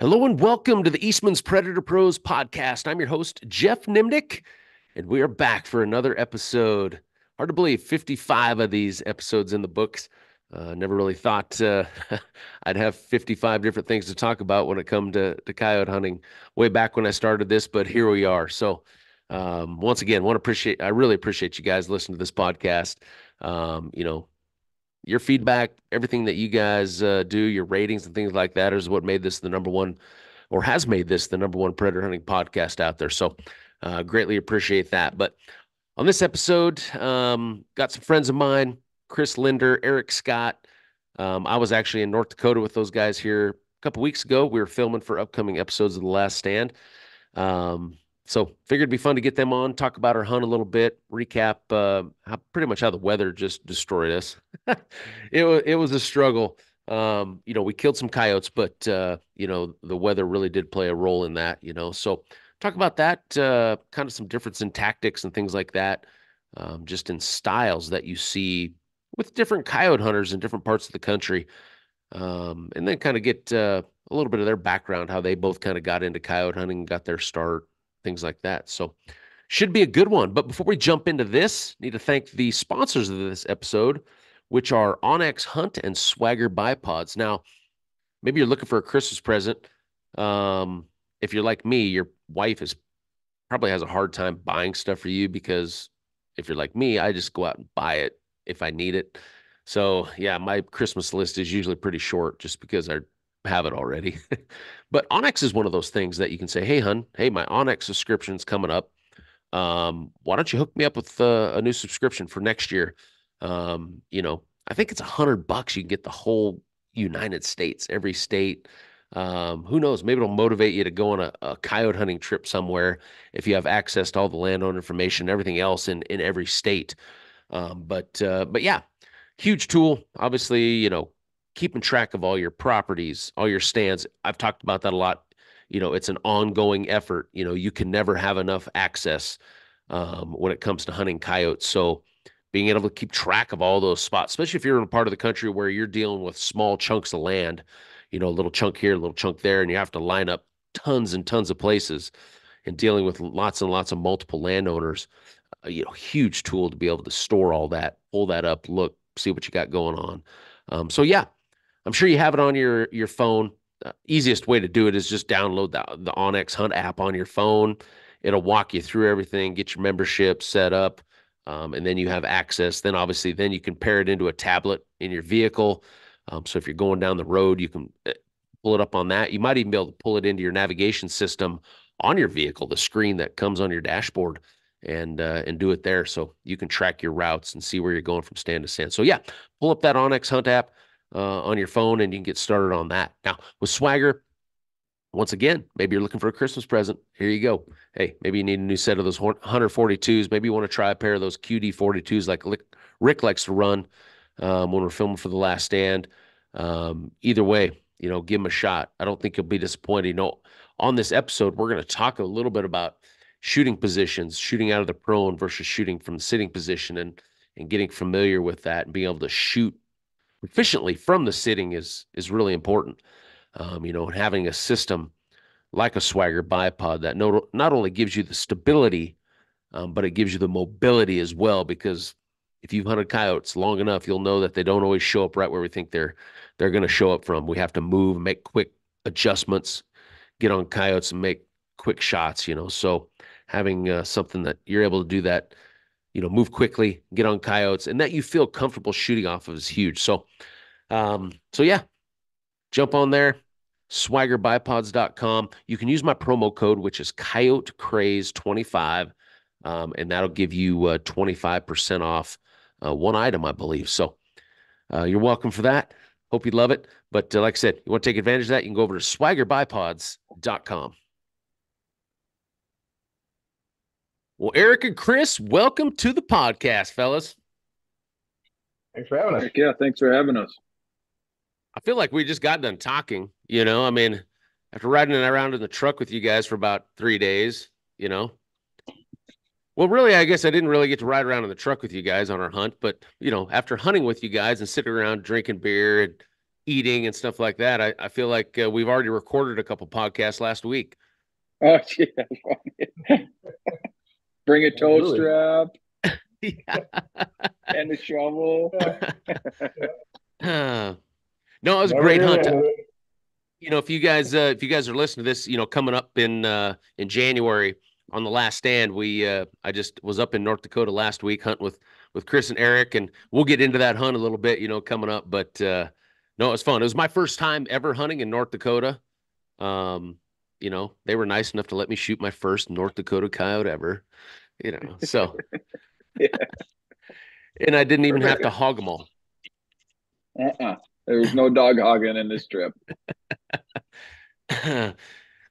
Hello and welcome to the Eastman's Predator Pros podcast. I'm your host, Jeff Nemnich, and we are back for another episode. Hard to believe 55 of these episodes in the books. Never really thought I'd have 55 different things to talk about when it comes to coyote hunting way back when I started this, but here we are. So once again, I really appreciate you guys listening to this podcast. You know, your feedback, everything that you guys do, your ratings and things like that is what made this the number one, or has made this the number one predator hunting podcast out there. So greatly appreciate that. But on this episode, got some friends of mine, Chris Linder, Eric Scott. I was actually in North Dakota with those guys here a couple weeks ago. We were filming for upcoming episodes of The Last Stand. So figured it'd be fun to get them on, talk about our hunt a little bit, recap how the weather just destroyed us. It was a struggle. You know, we killed some coyotes, but, you know, the weather really did play a role in that, you know. So talk about that, kind of some difference in tactics and things like that, just in styles that you see with different coyote hunters in different parts of the country. And then kind of get a little bit of their background, how they both kind of got into coyote hunting, got their start, things like that. So should be a good one. But before we jump into this, need to thank the sponsors of this episode, which are Onyx Hunt and Swagger Bipods. Now, maybe you're looking for a Christmas present. If you're like me, your wife is probably has a hard time buying stuff for you, because if you're like me, I just go out and buy it if I need it. So yeah, my Christmas list is usually pretty short just because I have it already. But Onyx is one of those things that you can say, hey, hun, hey, my Onyx subscription's coming up. Why don't you hook me up with a new subscription for next year? You know, I think it's $100. You can get the whole United States, every state. Who knows? Maybe it'll motivate you to go on a coyote hunting trip somewhere if you have access to all the landowner information, everything else in every state. But yeah, huge tool. Obviously, you know, keeping track of all your properties, all your stands. I've talked about that a lot. You know, it's an ongoing effort. You know, you can never have enough access when it comes to hunting coyotes. So being able to keep track of all those spots, especially if you're in a part of the country where you're dealing with small chunks of land, you know, a little chunk here, a little chunk there, and you have to line up tons and tons of places and dealing with lots and lots of multiple landowners, you know, huge tool to be able to store all that, pull that up, look, see what you got going on. So yeah, I'm sure you have it on your phone. Easiest way to do it is just download the Onyx Hunt app on your phone. It'll walk you through everything, get your membership set up, and then you have access. Then obviously, then you can pair it into a tablet in your vehicle. So if you're going down the road, you can pull it up on that. You might even be able to pull it into your navigation system on your vehicle, the screen that comes on your dashboard, and do it there. So you can track your routes and see where you're going from stand to stand. So yeah, pull up that Onyx Hunt app on your phone, and you can get started on that. Now with Swagger, once again, maybe you're looking for a Christmas present. Here you go. Hey, maybe you need a new set of those Hunter 42s. Maybe you want to try a pair of those QD 42s like Rick likes to run when we're filming for The Last Stand. Either way, you know, give them a shot. I don't think you'll be disappointed. You know, on this episode, we're going to talk a little bit about shooting positions, shooting out of the prone versus shooting from the sitting position, and getting familiar with that and being able to shoot efficiently from the sitting is really important. You know, and having a system like a Swagger Bipod that not only gives you the stability, but it gives you the mobility as well, because if you've hunted coyotes long enough, you'll know that they don't always show up right where we think they're going to show up from. We have to move, make quick adjustments, get on coyotes and make quick shots, you know. So having something that you're able to do that, you know, move quickly, get on coyotes, and that you feel comfortable shooting off of is huge. So, so yeah, jump on there, swaggerbipods.com. You can use my promo code, which is Coyote Craze 25, and that'll give you 25% off one item, I believe. So you're welcome for that. Hope you love it. But like I said, you want to take advantage of that, you can go over to swaggerbipods.com. Well, Eric and Chris, welcome to the podcast, fellas. Thanks for having us. Yeah, thanks for having us. I feel like we just got done talking, you know. I mean, after riding around in the truck with you guys for about 3 days, you know. Well, really, I guess I didn't really get to ride around in the truck with you guys on our hunt, but, you know, after hunting with you guys and sitting around drinking beer and eating and stuff like that. I feel like we've already recorded a couple podcasts last week. Oh, yeah. Bring a toe strap and a shovel. No, it was a great hunt. You know, if you guys are listening to this, you know, coming up in January on The Last Stand, we I just was up in North Dakota last week hunting with Chris and Eric, and we'll get into that hunt a little bit, you know, coming up. But no, it was fun. It was my first time ever hunting in North Dakota. You know, they were nice enough to let me shoot my first North Dakota coyote ever. You know, so yeah. And I didn't even have to hog them all. There was no dog hogging in this trip.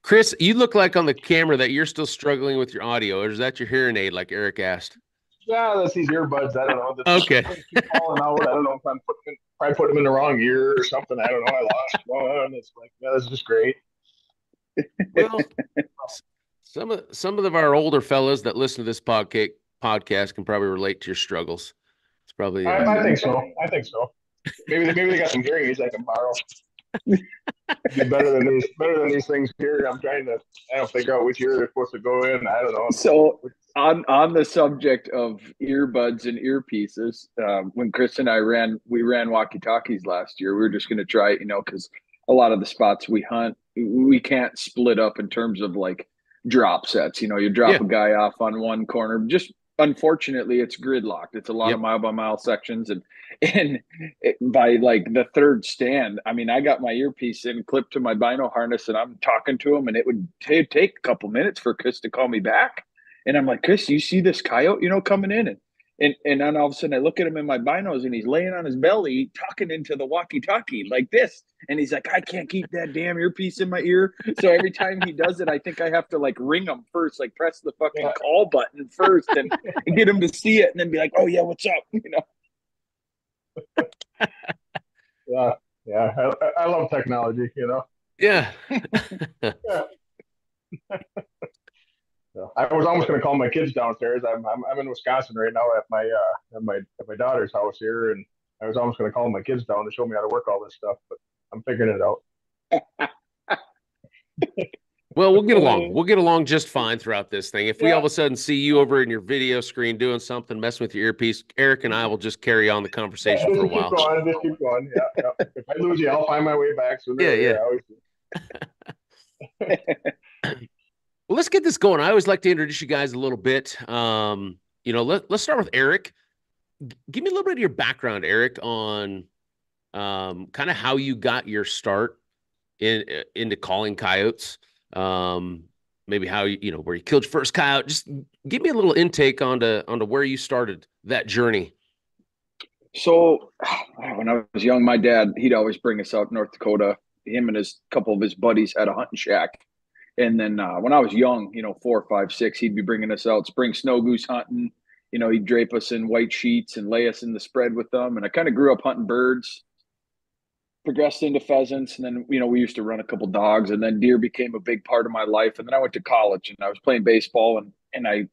Chris, you look like on the camera that you're still struggling with your audio, or is that your hearing aid, like Eric asked? Yeah, that's these earbuds. I don't know. Okay. Keep falling out. I don't know if I'm putting them in the wrong ear or something. I don't know. I lost one. It's like, yeah, that's just great. Well, some of our older fellas that listen to this podcast can probably relate to your struggles. It's probably I think so. I think so. Maybe they got some hearing aids I can borrow. Better than these things here. I'm trying to. I don't figure out which ear they're supposed to go in. I don't know. So on the subject of earbuds and earpieces, when Chris and I ran walkie talkies last year. We were just going to try, you know, because a lot of the spots we hunt, we can't split up in terms of like drop sets. You know, you drop a guy off on one corner. Just unfortunately, it's gridlocked. It's a lot of mile by mile sections, and by like the third stand, I mean, I got my earpiece in, clipped to my bino harness, and I'm talking to him, and it would take a couple minutes for Chris to call me back, and I'm like, Chris, you see this coyote, you know, coming in, and then all of a sudden I look at him in my binos, and he's laying on his belly talking into the walkie-talkie like this, and he's like, I can't keep that damn earpiece in my ear, so every time he does it, I think I have to like ring him first, like press the fucking call button first, and get him to see it, and then be like, oh yeah, what's up, you know. Yeah. I love technology, you know. Yeah. So I was almost going to call my kids downstairs. I'm in Wisconsin right now at my daughter's house here, and I was almost going to call my kids down to show me how to work all this stuff, but I'm figuring it out. Well, we'll get along. We'll get along just fine throughout this thing. If we all of a sudden see you over in your video screen doing something, messing with your earpiece, Eric and I will just carry on the conversation for a while. Just keep going. Yeah. If I lose you, I'll find my way back. So Well, let's get this going. I always like to introduce you guys a little bit. You know, let's start with Eric. Give me a little bit of your background, Eric, on kind of how you got your start into calling coyotes. Maybe how you know where you killed your first coyote. Just give me a little intake onto where you started that journey. So when I was young, my dad, he'd always bring us out to North Dakota. Him and his couple of his buddies had a hunting shack, and then when I was young, you know, 4, 5, 6, he'd be bringing us out spring snow goose hunting. You know, he'd drape us in white sheets and lay us in the spread with them, and I kind of grew up hunting birds. Progressed into pheasants, and then, you know, we used to run a couple dogs, and then deer became a big part of my life. And then I went to college, and I was playing baseball, and I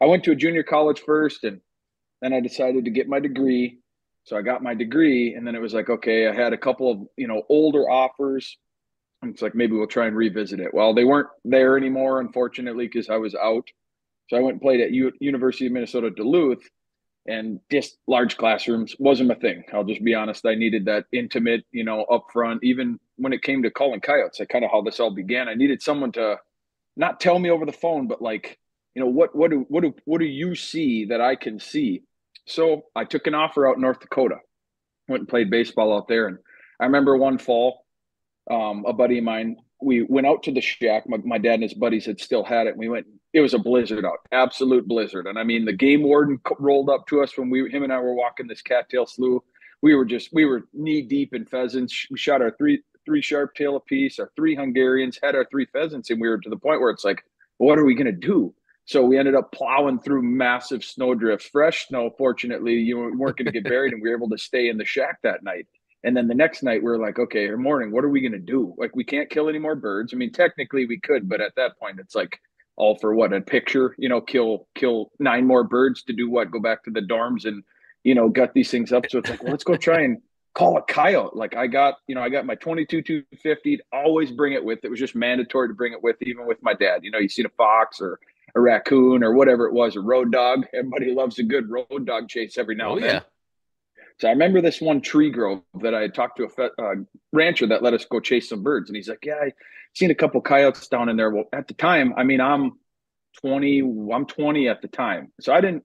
went to a junior college first, and then I decided to get my degree. So I got my degree, and then it was like, okay, I had a couple of, you know, older offers, and it's like, maybe we'll try and revisit it. Well, they weren't there anymore, unfortunately, because I was out. So I went and played at University of Minnesota Duluth. And just large classrooms wasn't my thing. I'll just be honest. I needed that intimate, you know, up front. Even when it came to calling coyotes, that kind of how this all began. I needed someone to not tell me over the phone, but like, you know, what do you see that I can see? So I took an offer out in North Dakota, went and played baseball out there. And I remember one fall, a buddy of mine, we went out to the shack. My dad and his buddies had still had it. And we went. It was a blizzard out, absolute blizzard, and I mean, the game warden rolled up to us when him and I were walking this cattail slough. We were knee deep in pheasants. We shot our three sharp tail apiece, our 3 Hungarians, had our 3 pheasants, and we were to the point where it's like, what are we gonna do? So we ended up plowing through massive snow drifts, fresh snow. Fortunately, you weren't gonna get buried, and we were able to stay in the shack that night. And then the next night, we were like, okay, or morning, what are we gonna do? Like, we can't kill any more birds. I mean, technically we could, but at that point, it's like, all for what? A picture, you know, kill 9 more birds to do what? Go back to the dorms and, you know, gut these things up. So it's like, well, let's go try and call a coyote. Like I got my 22-250, always bring it with. It was just mandatory to bring it with, even with my dad. You know, you seen a fox or a raccoon or whatever it was, a road dog. Everybody loves a good road dog chase every now and then. Yeah. So I remember this one tree grove that I had talked to a rancher that let us go chase some birds. And he's like, yeah, I seen a couple coyotes down in there. Well, at the time, I mean, I'm 20 at the time. So I didn't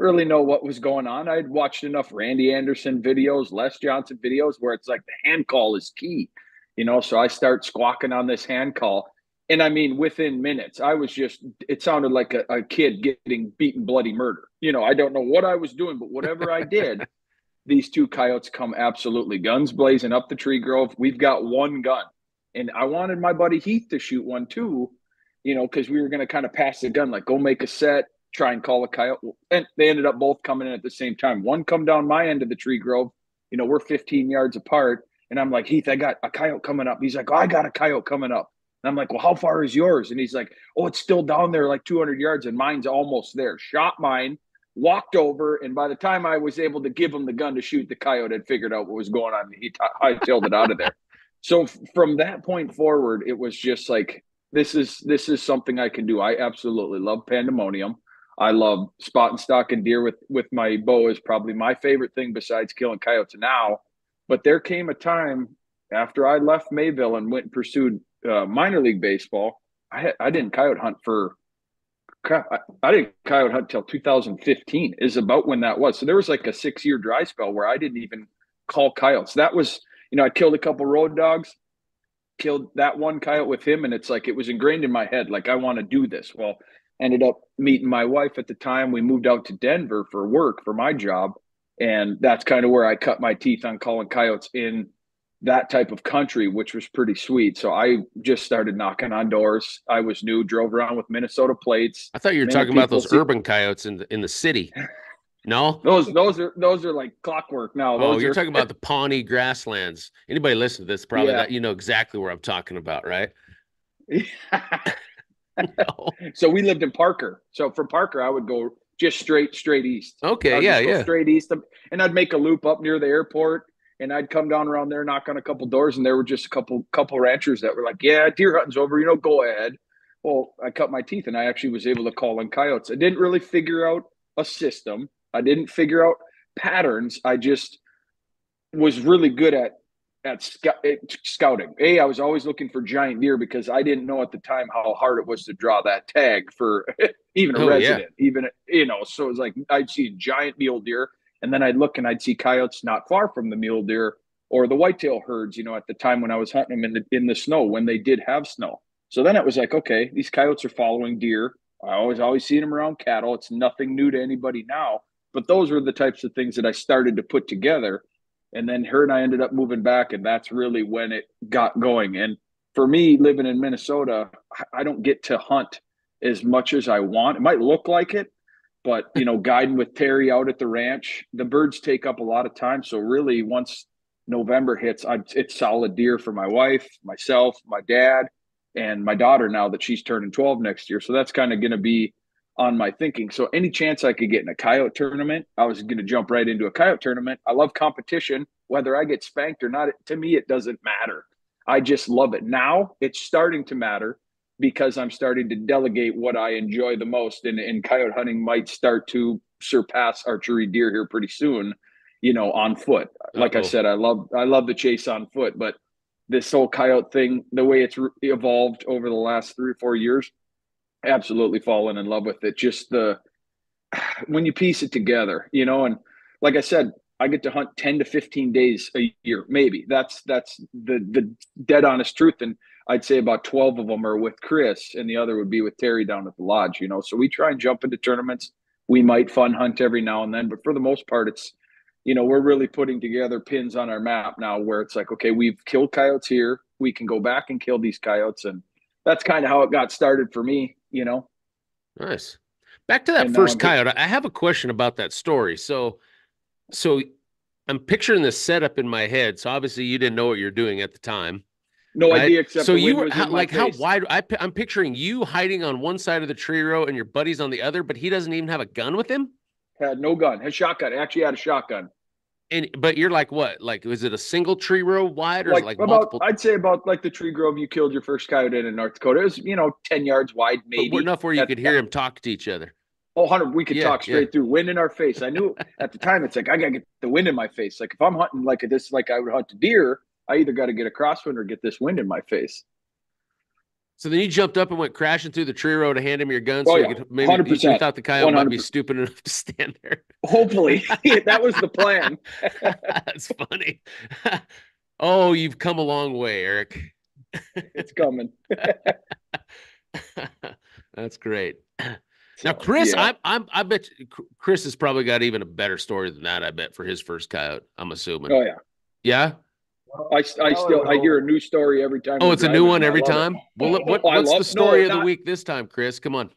really know what was going on. I'd watched enough Randy Anderson videos, Les Johnson videos, where it's like the hand call is key, you know? So I start squawking on this hand call. And I mean, within minutes, I was just, it sounded like a kid getting beaten bloody murder. You know, I don't know what I was doing, but whatever I did, these two coyotes come absolutely guns blazing up the tree grove. We've got one gun. And I wanted my buddy Heath to shoot one too, you know, because we were going to kind of pass the gun, like go make a set, try and call a coyote. And they ended up both coming in at the same time. One come down my end of the tree grove. You know, we're 15 yards apart. And I'm like, Heath, I got a coyote coming up. He's like, oh, I got a coyote coming up. And I'm like, well, how far is yours? And he's like, oh, it's still down there like 200 yards. And mine's almost there. Shot mine, walked over. And by the time I was able to give him the gun to shoot, the coyote had figured out what was going on. He hightailed it out of there. So from that point forward, it was just like, this is something I can do. I absolutely love pandemonium. I love spot and stalking deer with my bow is probably my favorite thing besides killing coyotes now. But there came a time after I left Mayville and went and pursued minor league baseball. I didn't coyote hunt till 2015 is about when that was. So there was like a 6-year dry spell where I didn't even call coyotes. That was, you know, I killed a couple road dogs, killed that one coyote with him. And it's like, it was ingrained in my head. Like, I want to do this. Well, ended up meeting my wife at the time. We moved out to Denver for work, for my job. And that's kind of where I cut my teeth on calling coyotes in that type of country, which was pretty sweet. So I just started knocking on doors. I was new, drove around with Minnesota plates. I thought you were talking about those urban coyotes in the city. No, those are like clockwork now. Oh, you're talking about the Pawnee Grasslands. Anybody listen to this, probably that, you know exactly where I'm talking about, right? No. So we lived in Parker. So from Parker, I would go just straight east. Okay, yeah. Straight east, and I'd make a loop up near the airport, and I'd come down around there, knock on a couple doors, and there were just a couple ranchers that were like, "Yeah, deer hunting's over, you know, go ahead." Well, I cut my teeth, and I actually was able to call in coyotes. I didn't really figure out a system. I didn't figure out patterns. I just was really good at scouting. I was always looking for giant deer because I didn't know at the time how hard it was to draw that tag for even a resident, even, you know, so it's like I'd see giant mule deer, and then I'd look and I'd see coyotes not far from the mule deer or the whitetail herds, you know, at the time when I was hunting them in the snow, when they did have snow. So then it was like, okay, these coyotes are following deer. I always seen them around cattle. It's nothing new to anybody now, but those were the types of things that I started to put together. And then her and I ended up moving back, and that's really when it got going. And for me, living in Minnesota, I don't get to hunt as much as I want. It might look like it, but, you know, guiding with Terry out at the ranch, the birds take up a lot of time. So really, once November hits, it's solid deer for my wife, myself, my dad, and my daughter now that she's turning 12 next year. So that's kind of going to be on my thinking. So any chance I could get in a coyote tournament, I was going to jump right into a coyote tournament. I love competition. Whether I get spanked or not, to me, it doesn't matter. I just love it. Now it's starting to matter because I'm starting to delegate what I enjoy the most, and coyote hunting might start to surpass archery deer here pretty soon, you know, on foot. Like I said, I love the chase on foot, but this whole coyote thing, the way it's evolved over the last 3 or 4 years, absolutely fallen in love with it. Just when you piece it together, you know, and like I said, I get to hunt 10 to 15 days a year, maybe. That's the dead honest truth. And I'd say about 12 of them are with Chris, and the other would be with Terry down at the lodge, you know. So we try and jump into tournaments. We might fun hunt every now and then, but for the most part, it's, you know, we're really putting together pins on our map now where it's like, okay, we've killed coyotes here. We can go back and kill these coyotes. And that's kind of how it got started for me, you know. Nice. Back to that first coyote. I have a question about that story. So I'm picturing this setup in my head. So obviously you didn't know what you're doing at the time. No idea. Except so you were like, how wide? I'm picturing you hiding on one side of the tree row and your buddy's on the other, but he doesn't even have a gun with him. Had no gun. Had a shotgun. Actually had a shotgun. And but you're like what? Like, is it a single tree row wide, or like, about, multiple? I'd say about like the tree grove you killed your first coyote in North Dakota. It was, you know, 10 yards wide, maybe. But enough where you could hear him talk to each other. Oh, 100. We could talk straight through. Wind in our face. I knew at the time, it's like, I got to get the wind in my face. Like if I'm hunting like this, like I would hunt a deer, I either got to get a crosswind or get this wind in my face. So then you jumped up and went crashing through the tree row to hand him your gun. So you could, maybe 100%. You thought the coyote 100%. Might be stupid enough to stand there. Hopefully. That was the plan. That's funny. Oh, you've come a long way, Eric. It's coming. That's great. Now, Chris, yeah. I bet Chris has probably got even a better story than that. I bet for his first coyote, I'm assuming. Oh yeah. Yeah. I hear a new story every time. Oh, it's a new one every time? Well, what's the story of the week this time, Chris? Come on.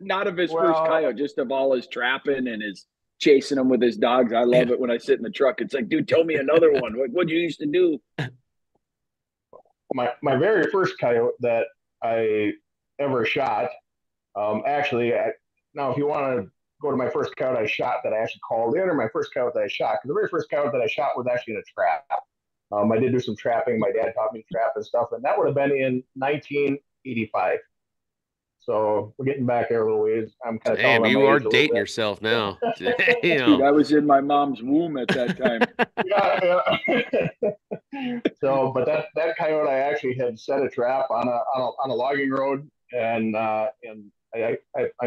Not of his first coyote, just of all his trapping and his chasing him with his dogs. I love it when I sit in the truck. It's like, dude, tell me another one. Like, what you used to do? My very first coyote that I ever shot, now if you want to go to my first coyote I shot that I actually called in, or my first coyote that I shot, because the very first coyote that I shot was actually in a trap. I did do some trapping. My dad taught me to trap and stuff, and that would have been in 1985. So we're getting back there a little ways. I'm kind of damn, you are dating yourself now. Dude, I was in my mom's womb at that time. Yeah. So, but that coyote, I actually had set a trap on a logging road, and I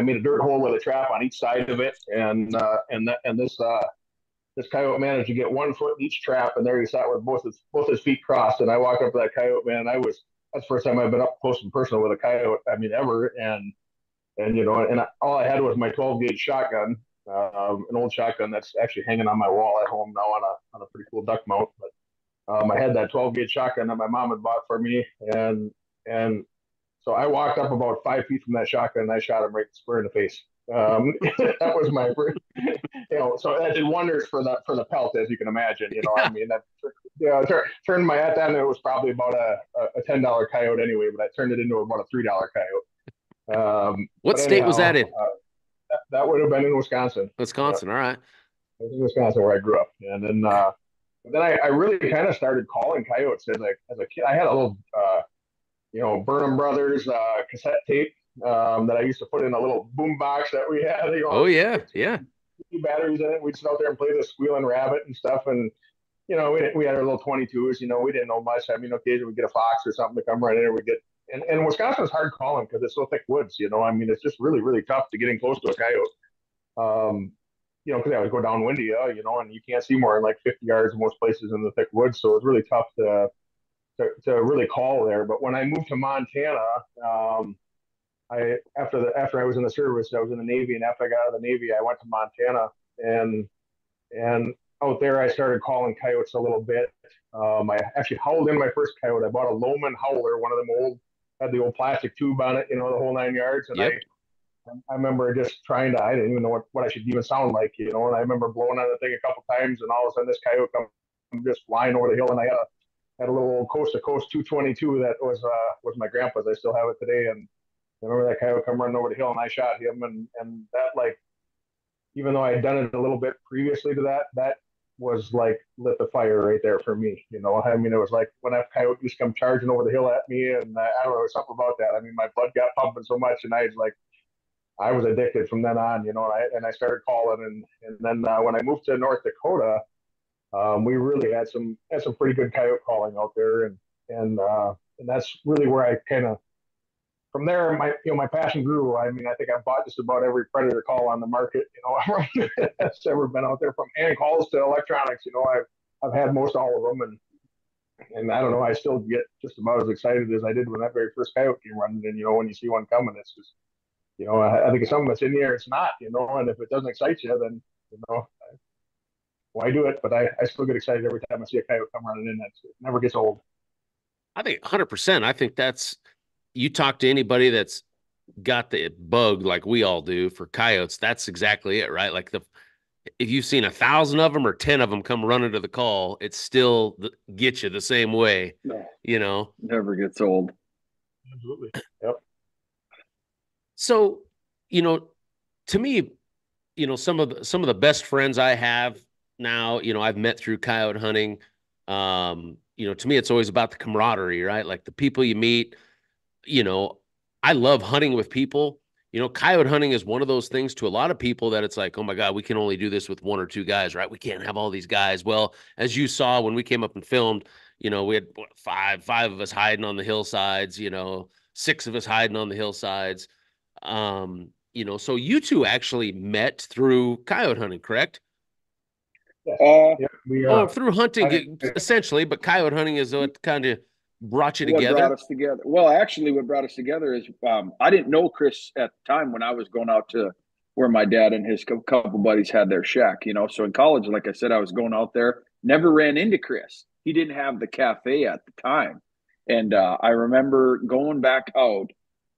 made a dirt hole with a trap on each side of it, and this coyote managed to get 1 foot in each trap, and there he sat with both his feet crossed. And I walked up to that coyote, man. And that's the first time I've been up close and personal with a coyote. I mean, ever. And you know, and all I had was my 12-gauge shotgun, an old shotgun that's actually hanging on my wall at home now on a pretty cool duck mount. But I had that 12-gauge shotgun that my mom had bought for me, and so I walked up about 5 feet from that shotgun, and I shot him right square in the face. That was my first, you know, so that did wonders for the pelt, as you can imagine, you know. Yeah. I mean, that, you know, turned my hat down. It was probably about a $10 coyote anyway, but I turned it into about a $3 coyote. What state was that in? That would have been in Wisconsin. All right. I was in Wisconsin, where I grew up. And then I really kind of started calling coyotes as a kid. I had a little you know, Burnham Brothers cassette tape that I used to put in a little boom box that we had. You know, batteries in it. We'd sit out there and play the squealing rabbit and stuff. And, you know, we had our little 22s, you know, we didn't know much. I mean, occasionally we'd get a fox or something to come right in, or and Wisconsin's hard calling because it's so thick woods, you know. I mean, it's just really, really tough to get in close to a coyote. You know, because I would go downwind to you, you know, and you can't see more than like 50 yards in most places in the thick woods. So it's really tough to really call there. But when I moved to Montana, after I was in the service, I was in the Navy, and after I got out of the Navy, I went to Montana, and out there I started calling coyotes a little bit. I actually howled in my first coyote. I bought a Loman howler, one of them old, had the old plastic tube on it, you know, the whole 9 yards. And I remember just I didn't even know what I should even sound like, you know. And I remember blowing on the thing a couple times, and all of a sudden this coyote comes just flying over the hill, and I had a little old coast to coast 222 that was my grandpa's. I still have it today, and I remember that coyote come running over the hill, and I shot him, and that, like, even though I had done it a little bit previously to that, that was like lit the fire right there for me. You know, I mean, it was like when that coyote just come charging over the hill at me, and I don't know, something about that. I mean, my blood got pumping so much, and I was addicted from then on. You know, and I started calling, and then when I moved to North Dakota, we really had some pretty good coyote calling out there, and that's really where I kind of. From there, my passion grew. I mean, I think I bought just about every predator call on the market, you know, that's ever been out there, from hand calls to electronics. You know, I've had most all of them, and I don't know, I still get just about as excited as I did when that very first coyote came running. And you know, when you see one coming, it's just, you know, I think some of it's in the air, it's not, you know, and if it doesn't excite you, then you know why do it? But I still get excited every time I see a coyote come running in. It never gets old. I think 100%. I think that's. You talk to anybody that's got the bug like we all do for coyotes, that's exactly it, right? Like if you've seen 1,000 of them or 10 of them come running to the call, it still gets you the same way, you know? Never gets old. Absolutely. Yep. So, you know, to me, you know, some of the best friends I have now, you know, I've met through coyote hunting. You know, to me, it's always about the camaraderie, right? Like the people you meet, you know, I love hunting with people. You know, coyote hunting is one of those things to a lot of people that it's like, oh my God, we can only do this with one or two guys, right? We can't have all these guys. Well, as you saw when we came up and filmed, you know, we had five of us hiding on the hillsides, you know, six of us hiding on the hillsides. You know, so you two actually met through coyote hunting, correct? Yeah, well, through hunting, essentially, but coyote hunting is what kind of brought you together. Brought us together. Well, actually, what brought us together is I didn't know Chris at the time when I was going out to where my dad and his couple buddies had their shack, you know. So in college, like I said, I was going out there, never ran into Chris. He didn't have the cafe at the time. And I remember going back out,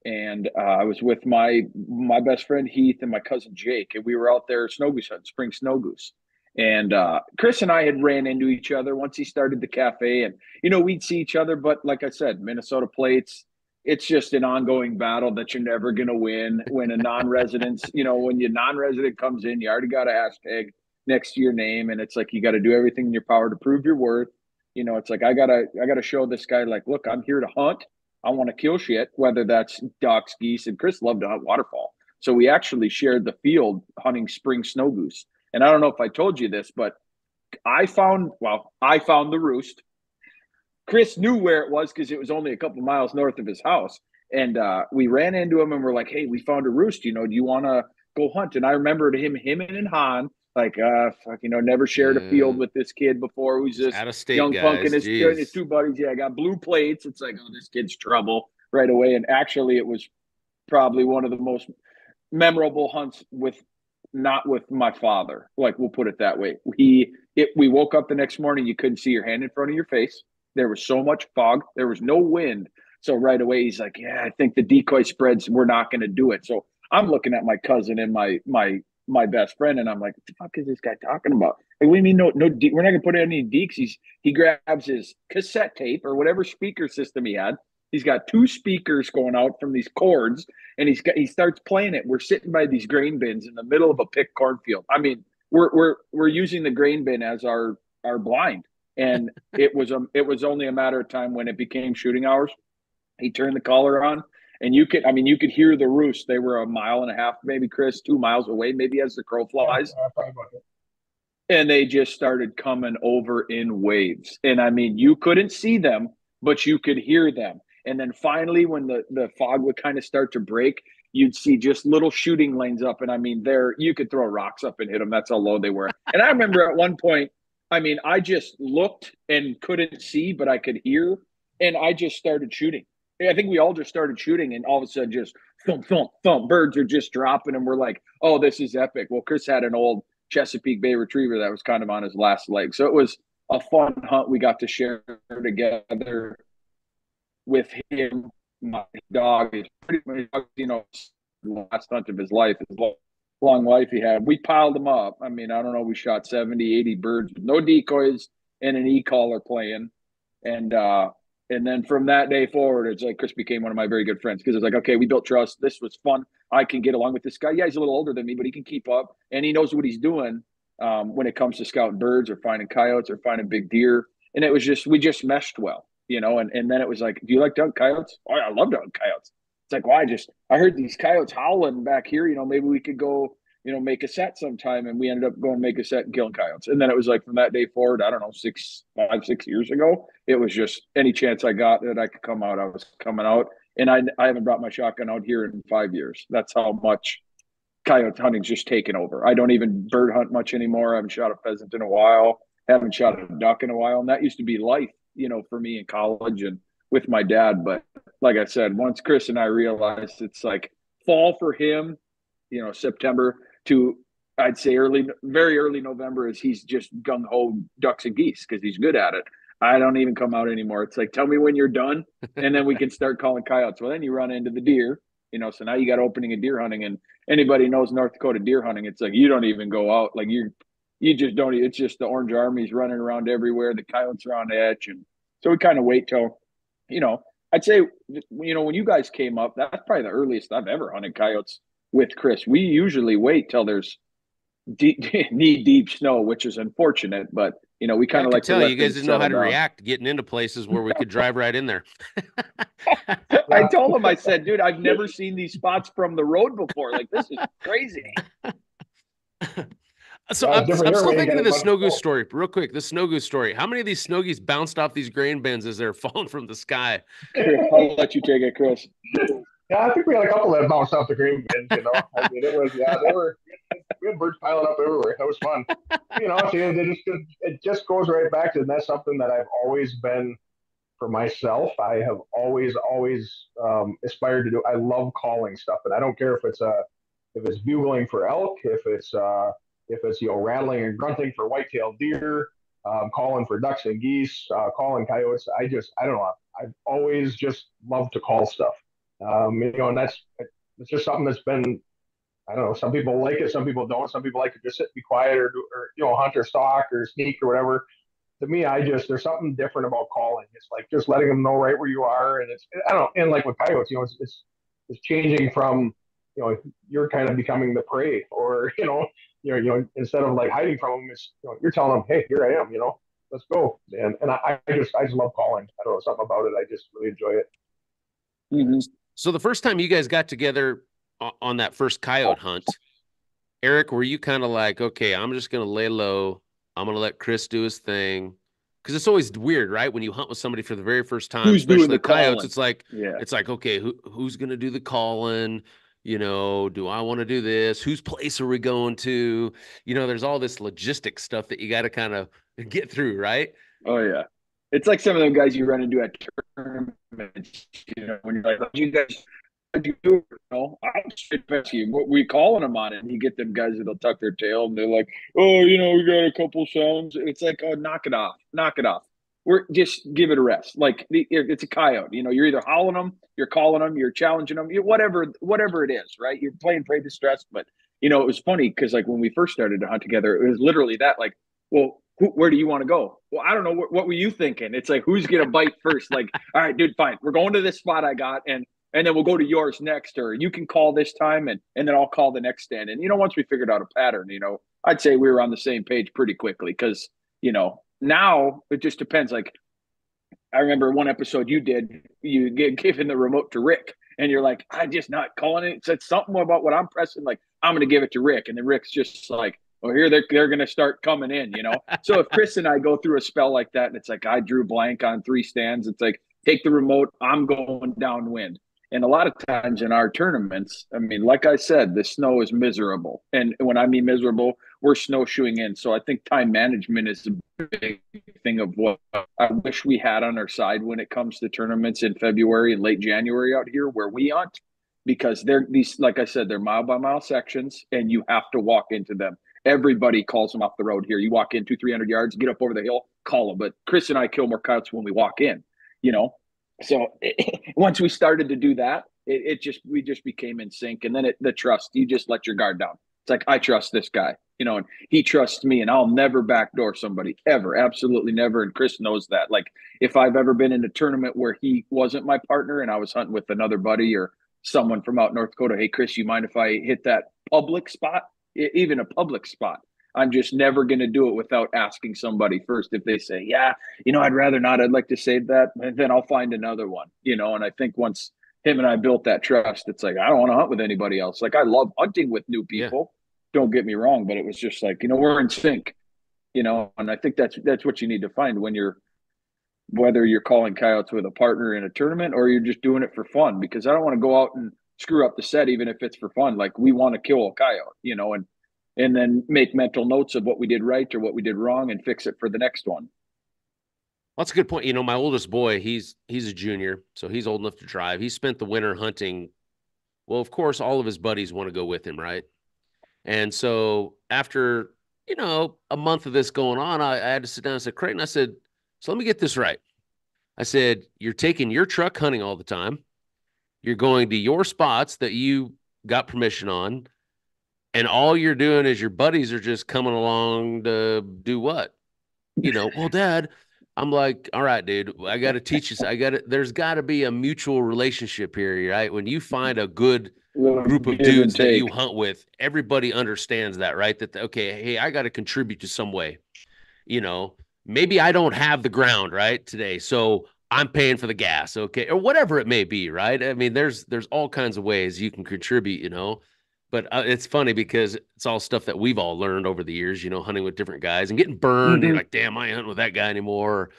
and I was with my best friend Heath and my cousin Jake, and we were out there snow goose hunting, spring snow goose. And Chris and I had ran into each other once he started the cafe, and, you know, we'd see each other. But like I said, Minnesota plates, it's just an ongoing battle that you're never going to win. When a non-resident, you know, when your non-resident comes in, you already got a hashtag next to your name. And it's like, you got to do everything in your power to prove your worth. You know, it's like, I gotta show this guy, like, look, I'm here to hunt. I want to kill shit, whether that's ducks, geese, and Chris loved to hunt waterfowl. So we actually shared the field hunting spring snow goose. And I don't know if I told you this, but I found the roost. Chris knew where it was because it was only a couple miles north of his house. And we ran into him and we're like, hey, we found a roost. You know, do you want to go hunt? And I remembered him and Han, like, fuck, you know, never shared a field with this kid before. Who's this young punk and his two buddies. Yeah, I got blue plates. It's like, oh, this kid's trouble right away. And actually, it was probably one of the most memorable hunts not with my father, like, we'll put it that way. We woke up the next morning, you couldn't see your hand in front of your face. There was so much fog, there was no wind. So right away he's like, yeah, I think the decoy spreads, we're not going to do it. So I'm looking at my cousin and my best friend, and I'm like, what the fuck is this guy talking about? Like, what do you mean no we're not gonna put any deeks? He grabs his cassette tape or whatever speaker system he had. He's got two speakers going out from these cords, and he starts playing it. We're sitting by these grain bins in the middle of a picked cornfield. I mean, we're using the grain bin as our blind, and it was only a matter of time when it became shooting hours. He turned the collar on, and you could hear the roost. They were a mile and a half, maybe, Chris, 2 miles away, maybe, as the crow flies. And they just started coming over in waves, and I mean, you couldn't see them, but you could hear them. And then finally, when the fog would kind of start to break, you'd see just little shooting lanes up. And I mean, you could throw rocks up and hit them. That's how low they were. And I remember at one point, I mean, I just looked and couldn't see, but I could hear. And I just started shooting. I think we all just started shooting, and all of a sudden just thump, thump, thump. Birds are just dropping. And we're like, oh, this is epic. Well, Chris had an old Chesapeake Bay Retriever that was kind of on his last leg. So it was a fun hunt. We got to share together with him. My dog is pretty much, you know, the last hunt of his life, his long life he had. We piled him up. I mean, I don't know, we shot 70-80 birds with no decoys and an e-collar playing. And then from that day forward, it's like Chris became one of my very good friends, because it's like, okay, we built trust. This was fun. I can get along with this guy. Yeah, he's a little older than me, but he can keep up, and he knows what he's doing when it comes to scouting birds or finding coyotes or finding big deer. And it was just, we just meshed well. You know, and then it was like, do you like to hunt coyotes? Oh, I love to hunt coyotes. It's like, well, I heard these coyotes howling back here. You know, maybe we could go, you know, make a set sometime. And we ended up going to make a set and killing coyotes. And then it was like, from that day forward, I don't know, 5, 6 years ago, it was just any chance I got that I could come out, I was coming out. And I haven't brought my shotgun out here in 5 years. That's how much coyote hunting's just taken over. I don't even bird hunt much anymore. I haven't shot a pheasant in a while. I haven't shot a duck in a while. And that used to be life, you know, for me in college and with my dad. But like I said, once Chris and I realized it's like fall for him, you know, September to, I'd say very early November, is he's just gung-ho ducks and geese because he's good at it. I don't even come out anymore. It's like, tell me when you're done, and then we can start calling coyotes. Well, then you run into the deer, you know, so now you got opening of deer hunting, and anybody knows North Dakota deer hunting. It's like, you don't even go out. Like, you just don't. It's just the Orange Army's running around everywhere. The coyotes are on the edge. And so we kind of wait till, you know, I'd say, you know, when you guys came up, that's probably the earliest I've ever hunted coyotes with Chris. We usually wait till there's knee deep snow, which is unfortunate, but you know, we kind of like to tell you guys didn't know how to react getting into places where we could drive right in there. I told him, I said, dude, I've never seen these spots from the road before. Like, this is crazy. So I'm still thinking of the snow goose story real quick. The snow goose story. How many of these snow geese bounced off these grain bins as they're falling from the sky? I'll let you take it, Chris. Yeah, I think we had a couple that bounced off the green bins, you know. I mean, it was, yeah, they were, we had birds piling up everywhere. That was fun. You know, it just goes right back to, and that's something that I've always been, for myself, I have always aspired to do. I love calling stuff, and I don't care if it's bugling for elk, if it's, you know, rattling and grunting for white-tailed deer, calling for ducks and geese, calling coyotes. I don't know. I've always just loved to call stuff. You know, and it's just something that's been, I don't know, some people like it, some people don't, some people like to just sit and be quiet or you know, hunt or stalk or sneak or whatever. To me, there's something different about calling. It's like just letting them know right where you are. And like with coyotes, you know, it's changing from, you know, you're kind of becoming the prey, or, you know, instead of like hiding from them, it's, you know, you're telling them, hey, here I am, you know, let's go. And I just love calling. I don't know, something about it. I just really enjoy it. Mm-hmm. So the first time you guys got together on that first coyote hunt, Eric, were you kind of like, okay, I'm just going to lay low. I'm going to let Chris do his thing. Because it's always weird, right? When you hunt with somebody for the very first time, who's especially doing the coyotes, calling? It's like, yeah. It's like, okay, who's going to do the calling? You know, do I want to do this? Whose place are we going to? You know, there's all this logistic stuff that you got to kind of get through, right? Oh, yeah. It's like some of them guys you run into at tournaments, you know, when you're like, what do you guys do? You know, I'm straight past you. What we calling them on it, and you get them guys that'll tuck their tail and they're like, oh, you know, we got a couple sounds. It's like, oh, knock it off. Knock it off. We're just give it a rest. Like, it's a coyote. You know, you're either howling them, you're calling them, you're challenging them, whatever it is, right? You're playing prey to stress. But, you know, it was funny because, like, when we first started to hunt together, it was literally that, like, well, where do you want to go? Well, I don't know. What were you thinking? It's like, who's going to bite first? Like, all right, dude, fine. We're going to this spot I got, and then we'll go to yours next, or you can call this time, and then I'll call the next stand. And, you know, once we figured out a pattern, you know, I'd say we were on the same page pretty quickly because, you know, now it just depends. Like, I remember one episode you did, you giving the remote to Rick, and you're like, I'm just not calling it. It said something about what I'm pressing. Like, I'm going to give it to Rick. And then Rick's just like, well, here they're going to start coming in, you know? So if Chris and I go through a spell like that, and it's like, I drew blank on three stands, it's like, take the remote, I'm going downwind. And a lot of times in our tournaments, I mean, like I said, the snow is miserable. And when I mean miserable, we're snowshoeing in. So I think time management is a big thing of what I wish we had on our side when it comes to tournaments in February and late January out here where we hunt, because they're these, like I said, they're mile by mile sections, and you have to walk into them. Everybody calls them off the road here. You walk in 200-300 yards, get up over the hill, call them. But Chris and I kill more coyotes when we walk in, you know. So once we started to do that, we just became in sync. And then the trust, you just let your guard down. It's like, I trust this guy, you know, and he trusts me, and I'll never backdoor somebody ever. Absolutely never. And Chris knows that. Like, if I've ever been in a tournament where he wasn't my partner and I was hunting with another buddy or someone from out North Dakota, hey, Chris, you mind if I hit that public spot? Even a public spot, I'm just never going to do it without asking somebody first. If they say, yeah, you know, I'd rather not, I'd like to save that, and then I'll find another one, you know. And I think once him and I built that trust, it's like, I don't want to hunt with anybody else. Like, I love hunting with new people, yeah. Don't get me wrong, but it was just like, you know, we're in sync, you know. And I think that's what you need to find when you're, whether you're calling coyotes with a partner in a tournament or you're just doing it for fun, because I don't want to go out and screw up the set, even if it's for fun. Like, we want to kill a coyote, you know, and then make mental notes of what we did right or what we did wrong and fix it for the next one. That's a good point. You know, my oldest boy, he's a junior, so he's old enough to drive. He spent the winter hunting. Well, of course, all of his buddies want to go with him, right? And so after, you know, a month of this going on, I had to sit down and say, Creighton, I said, so let me get this right. I said, you're taking your truck hunting all the time. You're going to your spots that you got permission on, and all you're doing is your buddies are just coming along to do what? You know, well, Dad, I'm like, all right, dude, I got to teach you. There's got to be a mutual relationship here, right? When you find a good group of dudes that you hunt with, everybody understands that, right? That, okay, hey, I got to contribute to some way. You know, maybe I don't have the ground right today, so I'm paying for the gas, okay, or whatever it may be, right? I mean, there's all kinds of ways you can contribute, you know. But it's funny because it's all stuff that we've all learned over the years, you know, hunting with different guys and getting burned. Mm-hmm. And like, damn, I ain't hunting with that guy anymore. Or,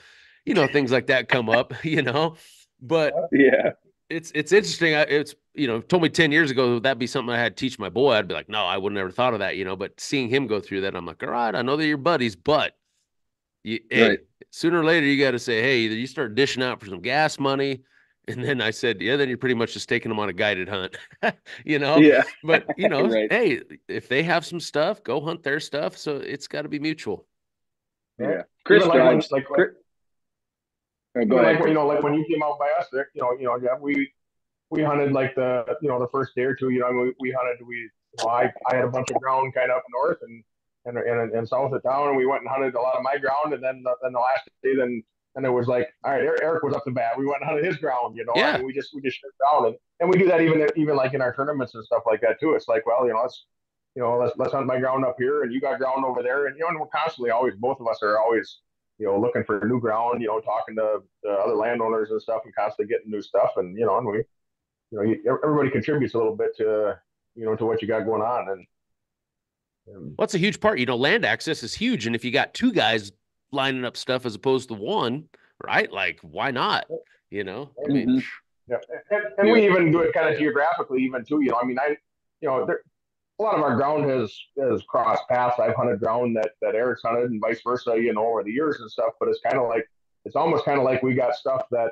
you know, things like that come up, you know. But yeah, it's interesting. It's, you know, told me 10 years ago that'd be something I had to teach my boy. I'd be like, no, I would never thought of that, you know. But seeing him go through that, I'm like, all right, I know they're your buddies, but you, right. Sooner or later, you got to say, hey, either you start dishing out for some gas money. And then I said, yeah, then you're pretty much just taking them on a guided hunt, you know? Yeah. But, you know, right. Hey, if they have some stuff, go hunt their stuff. So it's got to be mutual. Yeah. Chris, you know, like when you came out by us, there, you know, yeah, we hunted like the, you know, the first day or two, you know, I had a bunch of ground kind of up north and south of town, and we went and hunted a lot of my ground. And then the last day, and it was like, all right, Eric was up to bat. We went out of his ground, you know. Yeah. And we just shut down, and we do that even like in our tournaments and stuff like that too. It's like, well, you know, let's hunt my ground up here, and you got ground over there, and you know, and we're constantly always, both of us are always, you know, looking for new ground, you know, talking to the other landowners and stuff, and constantly getting new stuff, and you know, and we, you know, everybody contributes a little bit to, you know, to what you got going on, and that's a huge part, you know. Land access is huge, and if you got two guys lining up stuff as opposed to one, right? Like, why not? You know, I mean, yeah. And we even do it kind of geographically, even too. You know, I mean, you know, a lot of our ground has crossed paths. I've hunted ground that Eric's hunted, and vice versa. You know, over the years and stuff. But it's kind of like, it's almost kind of like we got stuff that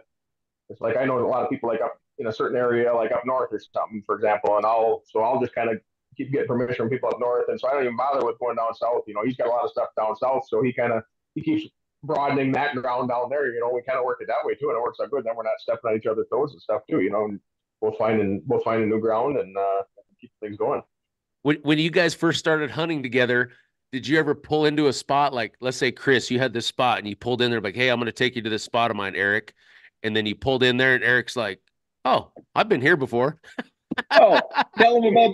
it's like, I know a lot of people like up in a certain area, like up north or something, for example. And I'll just kind of keep getting permission from people up north, and so I don't even bother with going down south. You know, he's got a lot of stuff down south, so he keeps broadening that ground down there, you know. We kind of work it that way too, and it works out good. Then we're not stepping on each other's toes and stuff too, you know. And we'll find new ground and keep things going. When you guys first started hunting together, did you ever pull into a spot? Like, let's say, Chris, you had this spot and you pulled in there, like, hey, I'm going to take you to this spot of mine, Eric. And then you pulled in there, and Eric's like, oh, I've been here before. Oh, tell him about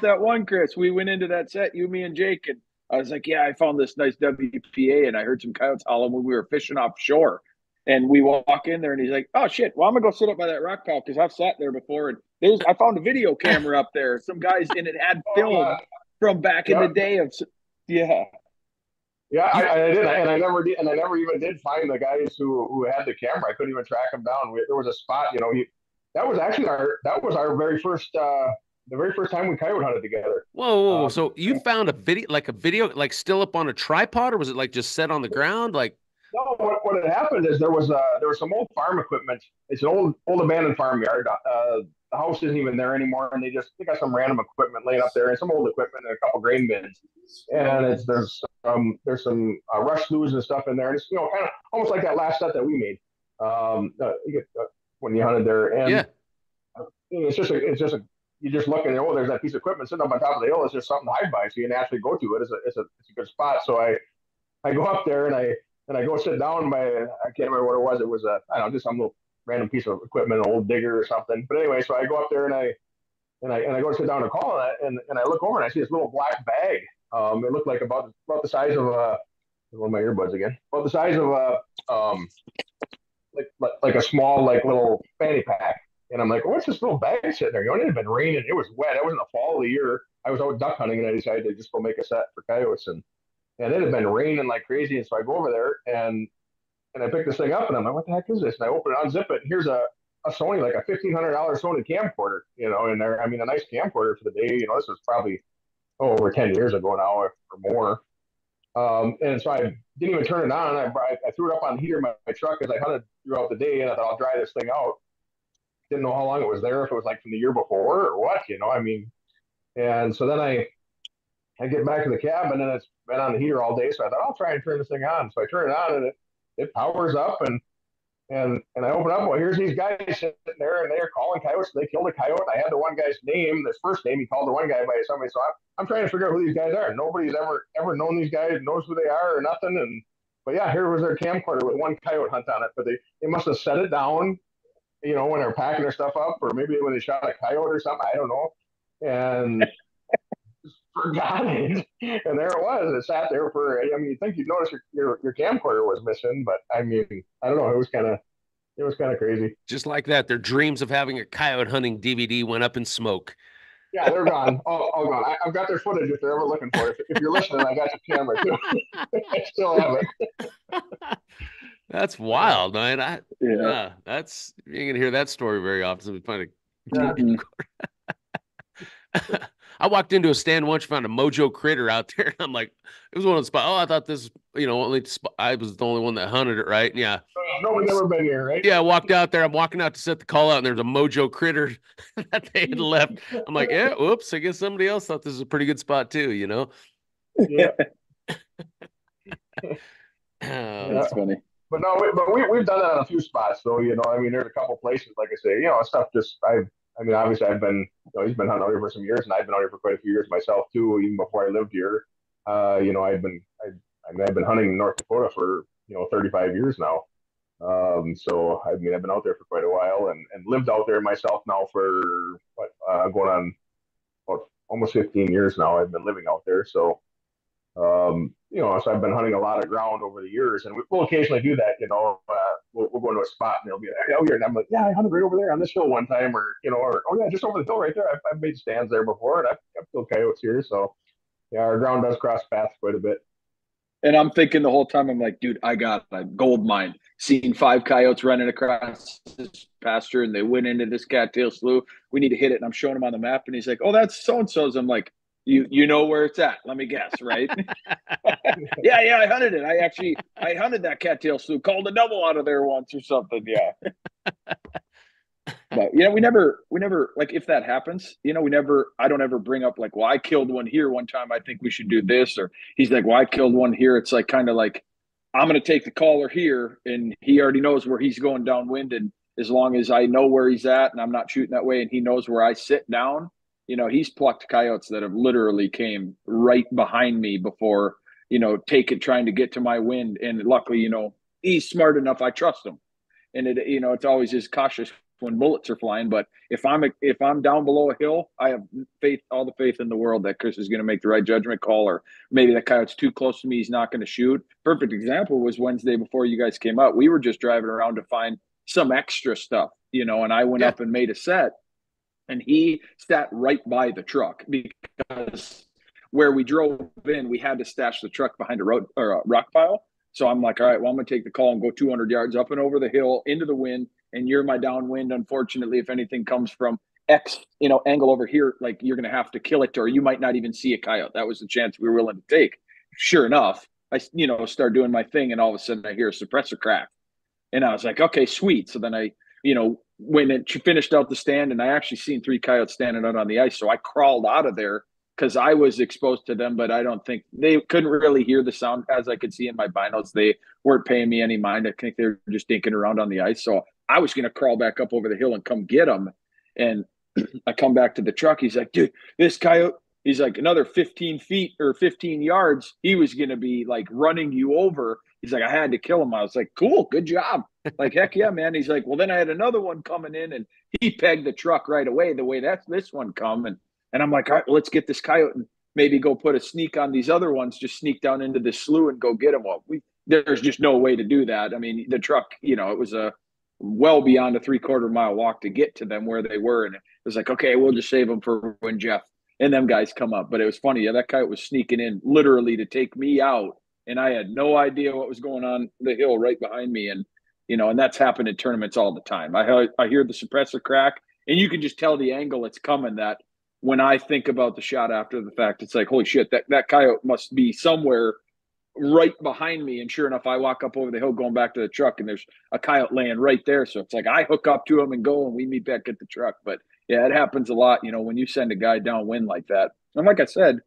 that one, Chris. We went into that set, you, me, and Jake, and I was like, yeah, I found this nice WPA, and I heard some coyotes howling when we were fishing offshore. And we walk in there, and he's like, oh, shit, well, I'm going to go sit up by that rock pile because I've sat there before. And I found a video camera up there. Some guys, and it had film from back in the day. Yeah. Yeah, I did, and I never even did find the guys who had the camera. I couldn't even track them down. There was a spot, you know, that was our very first the very first time we coyote hunted together. Whoa. So you found a video, like still up on a tripod, or was it like just set on the ground? Like, no, what had happened is there was some old farm equipment. It's an old abandoned farmyard. The house isn't even there anymore. And they got some random equipment laid up there, and some old equipment and a couple grain bins. And there's some rush loose and stuff in there. And it's, you know, kind of almost like that last set that we made when you hunted there. And yeah. It's just you just look at it, oh, there's that piece of equipment sitting up on top of the hill. It's just something to hide by, so you can actually go to it. It's a good spot. So I go up there, and I go sit down by, I can't remember what it was. It was a, I don't know, just some little random piece of equipment, an old digger or something. But anyway, so I go up there, and I go sit down to call it, and I look over, and I see this little black bag. It looked like about the size of a, one of my earbuds again, about the size of a like a small, like, little fanny pack. And I'm like, what's this little bag sitting there? You know, it had been raining. It was wet. It wasn't the fall of the year. I was out duck hunting, and I decided to just go make a set for coyotes. And it had been raining like crazy. And so I go over there, and I pick this thing up, and I'm like, what the heck is this? And I open it, unzip it, and here's a Sony, like a $1,500 Sony camcorder, you know, in there. I mean, a nice camcorder for the day. You know, this was probably over 10 years ago now or more. And so I didn't even turn it on. I threw it up on the heater in my truck as I hunted throughout the day, and I thought, I'll dry this thing out. Didn't know how long it was there, if it was like from the year before or what, you know, I mean. And so then I get back to the cabin, and it's been on the heater all day. So I thought, I'll try and turn this thing on. So I turn it on, and it powers up, and I open up, well, here's these guys sitting there, and they're calling coyotes. They killed a coyote. I had the one guy's name, this first name. He called the one guy by somebody. So I'm trying to figure out who these guys are. Nobody's ever known these guys, knows who they are or nothing. But yeah, here was their camcorder with one coyote hunt on it. But they must have set it down. you know, when they're packing their stuff up, or maybe when they shot a coyote or something, I don't know, and forgot it. And there it was. It sat there for, I mean, you think you'd notice your camcorder was missing, but I mean, I don't know. It was kind of crazy. Just like that, their dreams of having a coyote hunting DVD went up in smoke. Yeah, they're gone. All gone. I've got their footage if they're ever looking for it. If you're listening, I got your camera too. I still have it. That's wild, man. Yeah, that's, you ain't gonna hear that story very often. We find a. I walked into a stand once, found a mojo critter out there. And I'm like, it was one of the spots. Oh, I thought this, you know, only spot, I was the only one that hunted it, right? And yeah. No one's ever been here, right? Yeah, I walked out there. I'm walking out to set the call out, and there's a mojo critter that they had left. I'm like, yeah, whoops. I guess somebody else thought this was a pretty good spot too, you know? Yeah. That's funny. But no, we've done that on a few spots, though. You know, I mean, there's a couple places, like I say, you know, stuff just, I mean, obviously, I've been, you know, he's been hunting out here for some years, and I've been out here for quite a few years myself too. Even before I lived here, you know, I've been hunting in North Dakota for, you know, 35 years now. So I mean, I've been out there for quite a while, and lived out there myself now for what, going on almost 15 years now. I've been living out there, so you know, so I've been hunting a lot of ground over the years, and we'll occasionally do that. You know, we'll go into a spot and they'll be like, oh, here, and I'm like, yeah, I hunted right over there on this hill one time, or, you know, or, oh yeah, just over the hill right there. I've made stands there before, and I've killed coyotes here. So yeah, our ground does cross paths quite a bit. And I'm thinking the whole time, I'm like, dude, I got a gold mine. Seen 5 coyotes running across this pasture, and they went into this cattail slough. We need to hit it. And I'm showing him on the map, and he's like, oh, that's so-and-so's. I'm like, You know where it's at. Let me guess, right? yeah, I hunted it. I hunted that cattail slough, called a double out of there once or something. Yeah. But you know, we never like, if that happens, you know, I don't ever bring up like, well, I killed one here one time, I think we should do this, or he's like, well, I killed one here. It's like kind of like, I'm gonna take the caller here, and he already knows where he's going downwind, and as long as I know where he's at and I'm not shooting that way and he knows where I sit down. You know, he's plucked coyotes that have literally came right behind me before, you know, trying to get to my wind. And luckily, you know, he's smart enough. I trust him. And it, you know, it's always just cautious when bullets are flying. But if I'm down below a hill, I have all the faith in the world that Chris is going to make the right judgment call, or maybe that coyote's too close to me, he's not going to shoot. Perfect example was Wednesday before you guys came up. We were just driving around to find some extra stuff, you know, and I went up and made a set. And he sat right by the truck, because where we drove in, we had to stash the truck behind a road or a rock pile. So I'm like, all right, well, I'm going to take the call and go 200 yards up and over the hill into the wind. And you're my downwind. Unfortunately, if anything comes from X, you know, angle over here, like, you're going to have to kill it, or you might not even see a coyote. That was the chance we were willing to take. Sure enough, I, you know, start doing my thing. And all of a sudden I hear a suppressor crack. And I was like, okay, sweet. So then I, you know, when it finished out the stand, and I actually seen 3 coyotes standing out on the ice. So I crawled out of there because I was exposed to them, but I don't think they couldn't really hear the sound, as I could see in my binos. They weren't paying me any mind. I think they were just dinking around on the ice. So I was going to crawl back up over the hill and come get them. And I come back to the truck. He's like, dude, this coyote, he's like, another 15 feet or 15 yards, he was going to be like running you over. He's like, I had to kill him. I was like, cool, good job. Like, heck yeah, man. He's like, well, then I had another one coming in, and he pegged the truck right away, the way that's this one come. And I'm like, all right, well, let's get this coyote and maybe go put a sneak on these other ones, just sneak down into the slough and go get them. Well, there's just no way to do that. I mean, the truck, you know, it was a well beyond a 3/4 mile walk to get to them where they were. And it was like, okay, we'll just save them for when Jeff and them guys come up. But it was funny. Yeah, that coyote was sneaking in literally to take me out. And I had no idea what was going on the hill right behind me. And, you know, and that's happened in tournaments all the time. I hear the suppressor crack, and you can just tell the angle it's coming, that when I think about the shot after the fact, it's like, holy shit, that coyote must be somewhere right behind me. And sure enough, I walk up over the hill going back to the truck, and there's a coyote laying right there. So it's like I hook up to him and go, and we meet back at the truck. But, yeah, it happens a lot, you know, when you send a guy downwind like that. And like I said,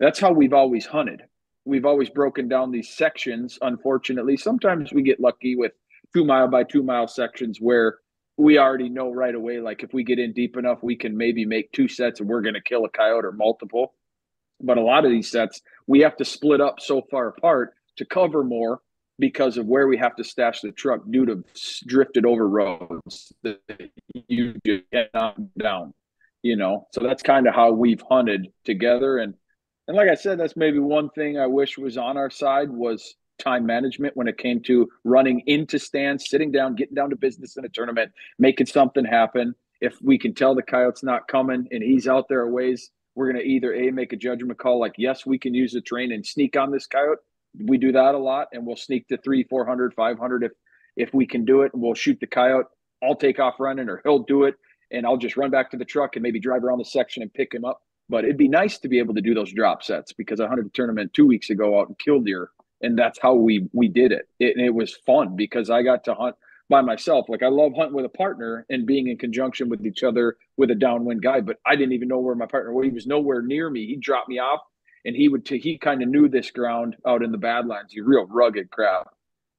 that's how we've always hunted. We've always broken down these sections, unfortunately. Sometimes we get lucky with 2-mile by 2-mile sections where we already know right away, like, if we get in deep enough, we can maybe make 2 sets and we're going to kill a coyote, or multiple. But a lot of these sets, we have to split up so far apart to cover more. because of where we have to stash the truck due to drifted over roads that you get knocked down, you know. So that's kind of how we've hunted together. And like I said, that's maybe one thing I wish was on our side was time management when it came to running into stands, sitting down, getting down to business in a tournament, making something happen. If we can tell the coyote's not coming and he's out there a ways, we're going to either A, make a judgment call like, yes, we can use the terrain and sneak on this coyote. We do that a lot, and we'll sneak to 300, 400, 500 if we can do it, and we'll shoot the coyote. I'll take off running, or he'll do it, and I'll just run back to the truck and maybe drive around the section and pick him up. But it'd be nice to be able to do those drop sets, because I hunted a tournament 2 weeks ago out in Killdeer, and that's how we did it. It was fun because I got to hunt by myself. Like, I love hunting with a partner and being in conjunction with each other with a downwind guide, but I didn't even know where my partner was. He was nowhere near me. He dropped me off. And he would, he kind of knew this ground out in the Badlands, you real rugged crap.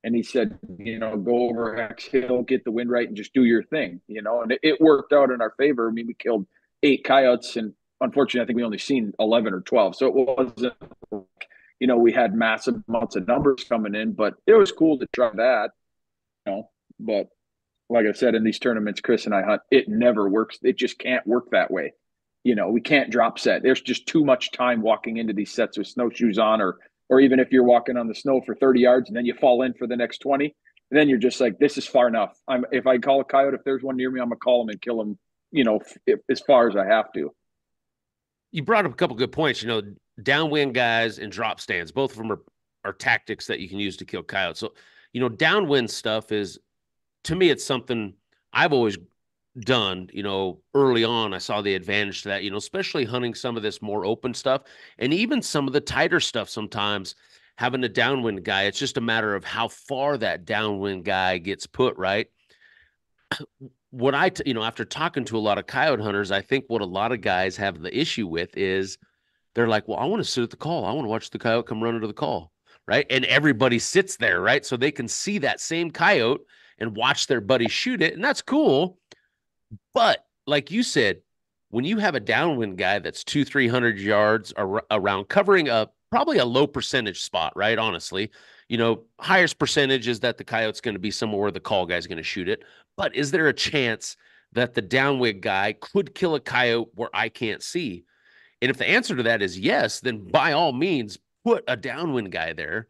And he said, you know, go over X Hill, get the wind right, and just do your thing, you know. And it worked out in our favor. I mean, we killed 8 coyotes, and unfortunately, I think we only seen 11 or 12. So it wasn't, you know, we had massive amounts of numbers coming in, but it was cool to try that, you know. But like I said, in these tournaments, Chris and I hunt, it never works. It just can't work that way. You know, we can't drop set. There's just too much time walking into these sets with snowshoes on, or even if you're walking on the snow for 30 yards and then you fall in for the next 20, and then you're just like, this is far enough. If I call a coyote, if there's one near me, I'm going to call him and kill him, you know, as far as I have to. You brought up a couple good points, you know, downwind guys and drop stands. Both of them are tactics that you can use to kill coyotes. So, you know, downwind stuff is, to me, it's something I've always done. You know, early on, I saw the advantage to that, you know, especially hunting some of this more open stuff, and even some of the tighter stuff. Sometimes having a downwind guy, it's just a matter of how far that downwind guy gets put, right? What you know, after talking to a lot of coyote hunters, I think what a lot of guys have the issue with is they're like, well, I want to sit at the call. I want to watch the coyote come running to the call, right? And everybody sits there, right? So they can see that same coyote and watch their buddy shoot it, and that's cool. But like you said, when you have a downwind guy that's 200-300 yards around, covering probably a low percentage spot, right? Honestly, you know, highest percentage is that the coyote's going to be somewhere where the call guy's going to shoot it. But is there a chance that the downwind guy could kill a coyote where I can't see? And if the answer to that is yes, then by all means, put a downwind guy there.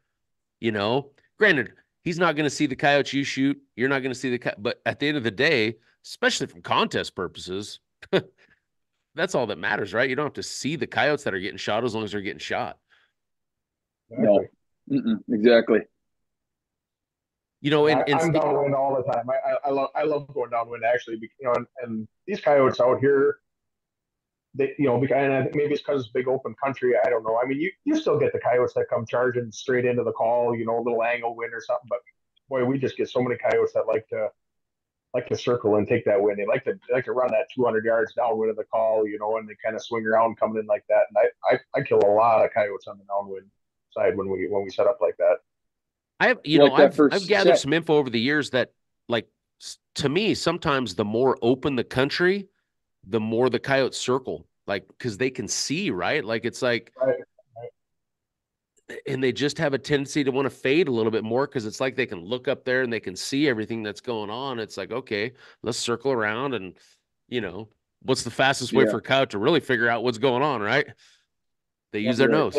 You know, granted, he's not going to see the coyotes you shoot. You're not going to see the coyote. But at the end of the day, especially from contest purposes, that's all that matters, right? You don't have to see the coyotes that are getting shot as long as they're getting shot. No, exactly. You know, I'm downwind all the time. I love going downwind, actually. You know, and these coyotes out here, they, you know, and I think maybe it's because it's big open country. I don't know. I mean, you still get the coyotes that come charging straight into the call, you know, a little angle wind or something. But boy, we just get so many coyotes that like to circle and take that wind. They like to run that 200 yards downwind of the call, you know, and they kind of swing around coming in like that. And I kill a lot of coyotes on the downwind side when we set up like that. I've gathered some info over the years that, like, to me, sometimes the more open the country, the more the coyotes circle, like, because they can see, right? Like, it's like, right. And they just have a tendency to want to fade a little bit more, because it's like they can look up there and they can see everything that's going on. It's like, okay, let's circle around, and, you know, what's the fastest way for a coyote to really figure out what's going on, right? They use their nose.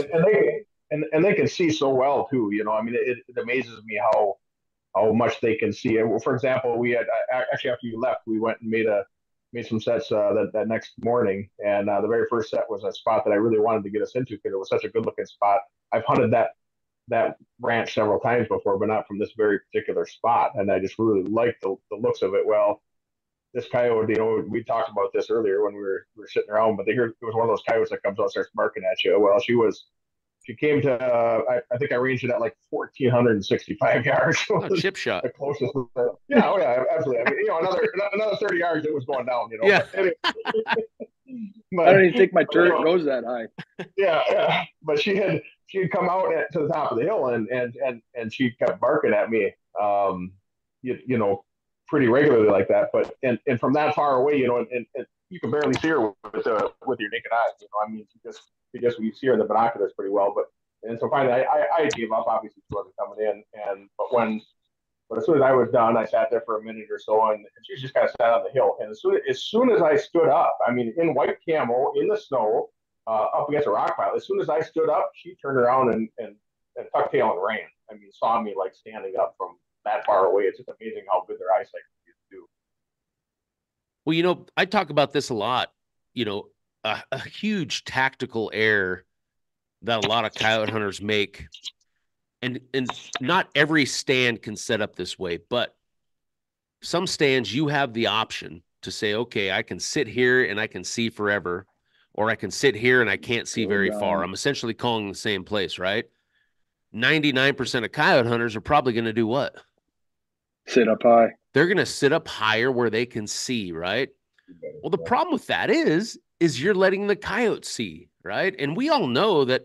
And they can see so well too, you know. I mean, it amazes me how much they can see. For example, we had, actually after you left, we went and made some sets that next morning, and the very first set was a spot that I really wanted to get us into because it was such a good-looking spot. I've hunted that ranch several times before, but not from this very particular spot, and I just really liked the looks of it. Well, this coyote, you know, we talked about this earlier when we were sitting around, but it was one of those coyotes that comes out and starts barking at you. Well, she came to, I think I ranged it at like 1,465 yards. Oh, chip shot. The closest. Yeah, oh yeah, absolutely. I mean, you know, another 30 yards, it was going down, you know. Yeah. But anyway, I don't even think my turret goes that high. Yeah, yeah. But she had come out to the top of the hill, and she kept barking at me, you know, pretty regularly like that. But and from that far away, you know, and you can barely see her with your naked eyes. You know, I mean, she just. I guess we see her in the binoculars pretty well, but And so finally, I gave up. Obviously, she wasn't coming in. But as soon as I was done, I sat there for a minute or so, and she was just kind of sat on the hill. And as soon as I stood up, I mean, in white camo, in the snow, up against a rock pile, as soon as I stood up, she turned around and tucked tail and ran. I mean, saw me like standing up from that far away. It's just amazing how good their eyesight can do. Well, you know, I talk about this a lot. You know, a huge tactical error that a lot of coyote hunters make, and not every stand can set up this way, but some stands you have the option to say, okay, I can sit here and I can see forever, or I can sit here and I can't see very far. I'm essentially calling the same place, right? 99% of coyote hunters are probably going to do what? Sit up high. They're going to sit up higher where they can see, right? Well, the problem with that is you're letting the coyote see, right? And we all know that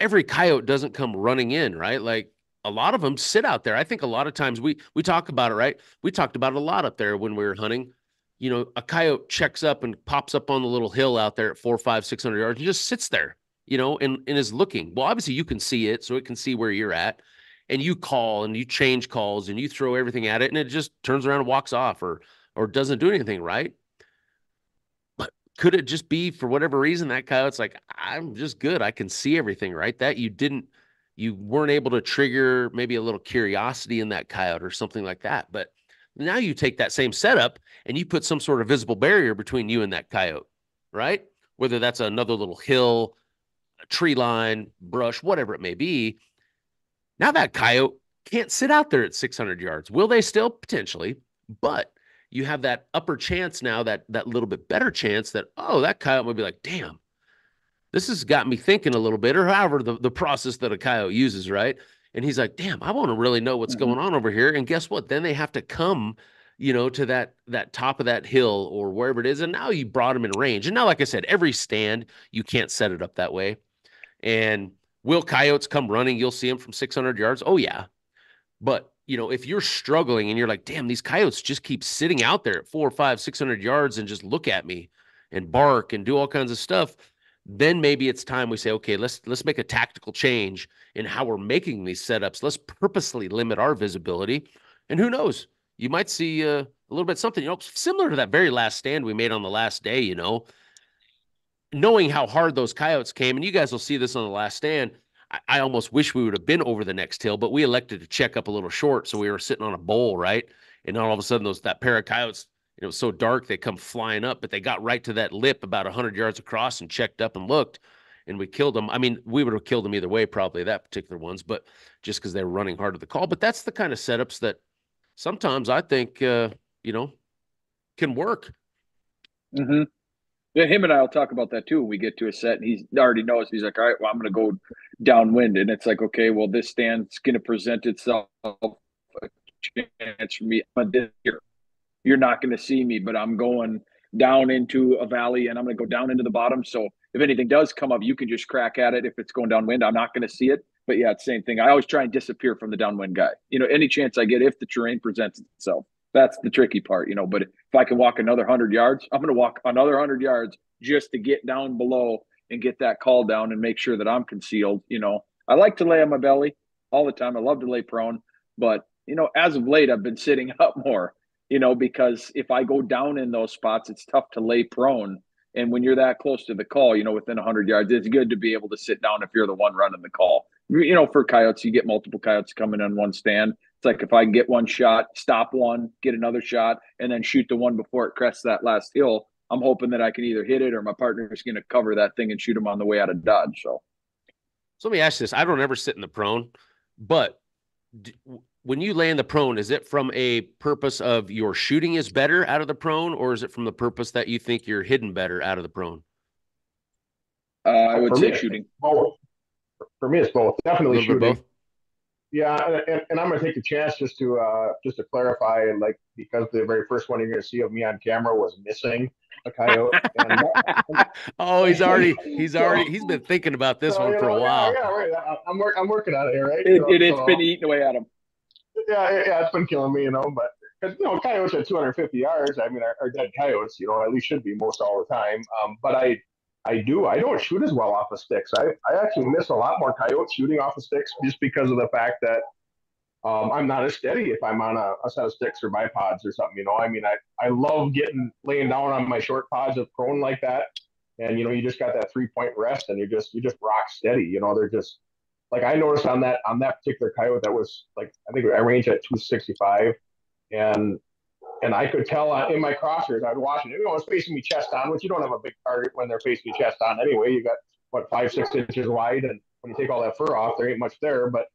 every coyote doesn't come running in, right? Like a lot of them sit out there. I think a lot of times we talk about it, right? We talked about it a lot up there when we were hunting. You know, a coyote checks up and pops up on the little hill out there at 400, 500, 600 yards and just sits there, you know, and is looking. Well, obviously you can see it, so it can see where you're at, and you call and you change calls and you throw everything at it, and it just turns around and walks off or doesn't do anything, right? Could it just be, for whatever reason, that coyote's like, I'm just good, I can see everything, right? That you weren't able to trigger maybe a little curiosity in that coyote or something like that. But now you take that same setup and you put some sort of visible barrier between you and that coyote, right? Whether that's another little hill, a tree line, brush, whatever it may be. Now that coyote can't sit out there at 600 yards. Will they still? Potentially, but you have that upper chance now, that little bit better chance that, oh, that coyote would be like, damn, this has got me thinking a little bit, or however the process that a coyote uses, right? And he's like, damn, I want to really know what's going on over here. And guess what? Then they have to come, you know, to that top of that hill or wherever it is. And now you brought them in range. And now, like I said, every stand, you can't set it up that way. And will coyotes come running? You'll see them from 600 yards. Oh, yeah. But you know, if you're struggling and you're like, damn, these coyotes just keep sitting out there at 400, 500, 600 yards and just look at me and bark and do all kinds of stuff, then maybe it's time we say, okay, let's make a tactical change in how we're making these setups. Let's purposely limit our visibility. And who knows, you might see a little bit something, you know, similar to that very last stand we made on the last day, you know, knowing how hard those coyotes came. And you guys will see this on the last stand. I almost wish we would have been over the next hill, but we elected to check up a little short. So we were sitting on a bowl, right? And all of a sudden that pair of coyotes, it was so dark, they come flying up, but they got right to that lip about 100 yards across and checked up and looked, and we killed them. I mean, we would have killed them either way, probably that particular ones, but just because they were running hard at the call. But that's the kind of setups that sometimes I think, you know, can work. Mm-hmm. Yeah, him and I will talk about that too. When we get to a set, and he already knows. He's like, all right, well, I'm going to go downwind. And it's like, okay, well, this stand's going to present itself a chance for me. You're not going to see me, but I'm going down into a valley, and I'm going to go down into the bottom. So if anything does come up, you can just crack at it. If it's going downwind, I'm not going to see it. But yeah, it's the same thing. I always try and disappear from the downwind guy. You know, any chance I get, if the terrain presents itself. That's the tricky part, you know, but if I can walk another 100 yards, I'm going to walk another 100 yards just to get down below and get that call down and make sure that I'm concealed. You know, I like to lay on my belly all the time. I love to lay prone, but you know, as of late, I've been sitting up more, you know, because if I go down in those spots, it's tough to lay prone. And when you're that close to the call, you know, within 100 yards, it's good to be able to sit down if you're the one running the call. You know, for coyotes, you get multiple coyotes coming on one stand. It's like if I can get one shot, stop one, get another shot, and then shoot the one before it crests that last hill, I'm hoping that I can either hit it or my partner is going to cover that thing and shoot him on the way out of dodge. So let me ask this. I don't ever sit in the prone, but when you lay in the prone, is it from a purpose of your shooting is better out of the prone, or is it from the purpose that you think you're hidden better out of the prone? I would say shooting. Both. For me, it's both. Definitely shooting. Both. Yeah, and I'm going to take the chance just to clarify, like, because the very first one you're going to see of me on camera was missing a coyote. Oh, he's been thinking about this one for a while. Yeah, right. I'm working on it here, right? It's been eating away at him. Yeah, it's been killing me, you know. But because, you know, coyotes at 250 yards, I mean, are dead coyotes, you know, at least should be most all the time. But I I do. I don't shoot as well off of sticks. I actually miss a lot more coyotes shooting off of sticks just because of the fact that I'm not as steady if I'm on a set of sticks or bipods or something, you know. I mean, I love laying down on my short pods of prone like that. And, you know, you just got that 3-point rest and you just rock steady. You know, they're just like, I noticed on that particular coyote that was like, I think I ranged at 265 and I could tell in my crosshairs, I'd watch it. You know, it's facing me chest on, which you don't have a big target when they're facing you chest on anyway. You got, what, 5-6 inches wide, and when you take all that fur off, there ain't much there. But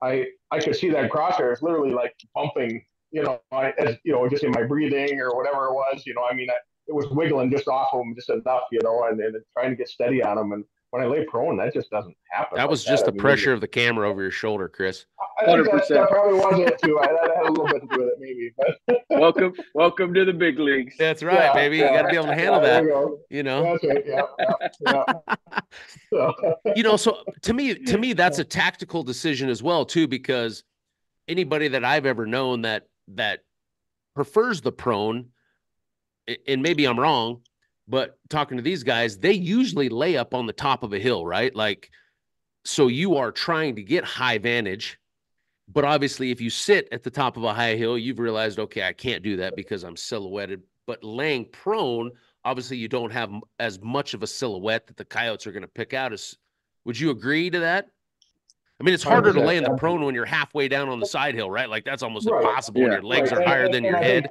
I could see that crosshairs literally like bumping, you know, just in my breathing or whatever it was. You know, I mean, it was wiggling just off of them just enough, you know, and trying to get steady on them. And when I lay prone, that just doesn't happen. That was just the pressure of the camera over your shoulder, Chris. I think that probably wasn't it too. That had a little bit to do with it, maybe. But welcome to the big leagues. That's right, yeah, baby. Yeah. You got to be able to handle that. You know. That's right. Yeah. So. You know, so to me, that's a tactical decision as well, too, because anybody that I've ever known that prefers the prone, and maybe I'm wrong, but talking to these guys, they usually lay up on the top of a hill, right? Like, so you are trying to get high vantage, but obviously if you sit at the top of a high hill, you've realized, okay, I can't do that because I'm silhouetted. But laying prone, obviously you don't have as much of a silhouette that the coyotes are going to pick out. Would you agree to that? I mean, it's harder to lay in the prone when you're halfway down on the side hill, right? Like that's almost impossible when your legs are higher than your head.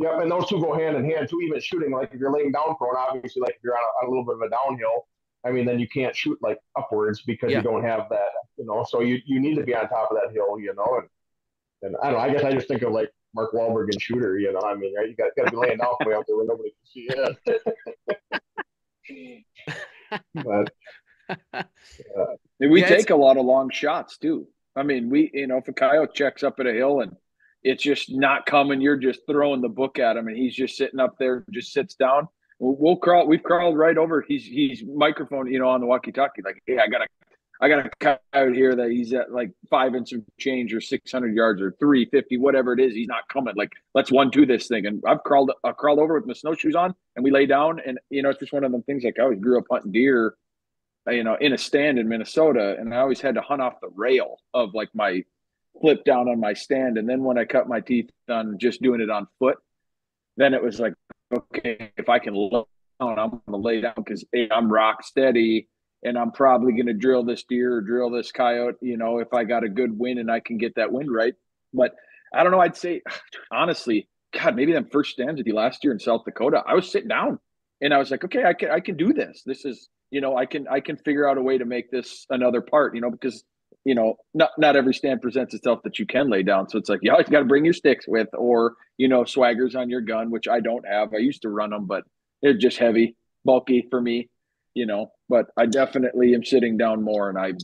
Yeah, and those two go hand in hand too. Even shooting, like if you're laying down prone, obviously, like if you're on a little bit of a downhill, I mean, then you can't shoot like upwards because you don't have that, you know. So you need to be on top of that hill, you know. And I don't know. I guess I just think of like Mark Wahlberg and Shooter, you know. I mean, right? You got to be laying down way out there where nobody can see it. but we take a lot of long shots too. I mean, if a coyote checks up at a hill and it's just not coming, you're just throwing the book at him, and he's just sitting up there, just sits down. We'll crawl. We've crawled right over. He's microphone, you know, on the walkie-talkie. Like, hey, I got a coyote here that he's at like 5 and some change, or 600 yards, or 350, whatever it is. He's not coming. Like, let's 1-2 this thing. And I crawled over with my snowshoes on, and we lay down. And you know, it's just one of them things. Like I always grew up hunting deer, you know, in a stand in Minnesota, and I always had to hunt off the rail of like my flip down on my stand. And then when I cut my teeth on just doing it on foot, then it was like, okay, if I can lay down, I'm gonna lay down because I'm rock steady and I'm probably gonna drill this deer or drill this coyote, you know, if I got a good wind and I can get that wind right. But I don't know, I'd say honestly, God, maybe them first stands with you last year in South Dakota, I was sitting down and I was like, okay, I can do this. This is, you know, I can figure out a way to make this another part, you know, because you know, not every stand presents itself that you can lay down. So it's like, you always got to bring your sticks with, or, you know, swaggers on your gun, which I don't have. I used to run them, but they're just heavy, bulky for me, you know, but I definitely am sitting down more and I'm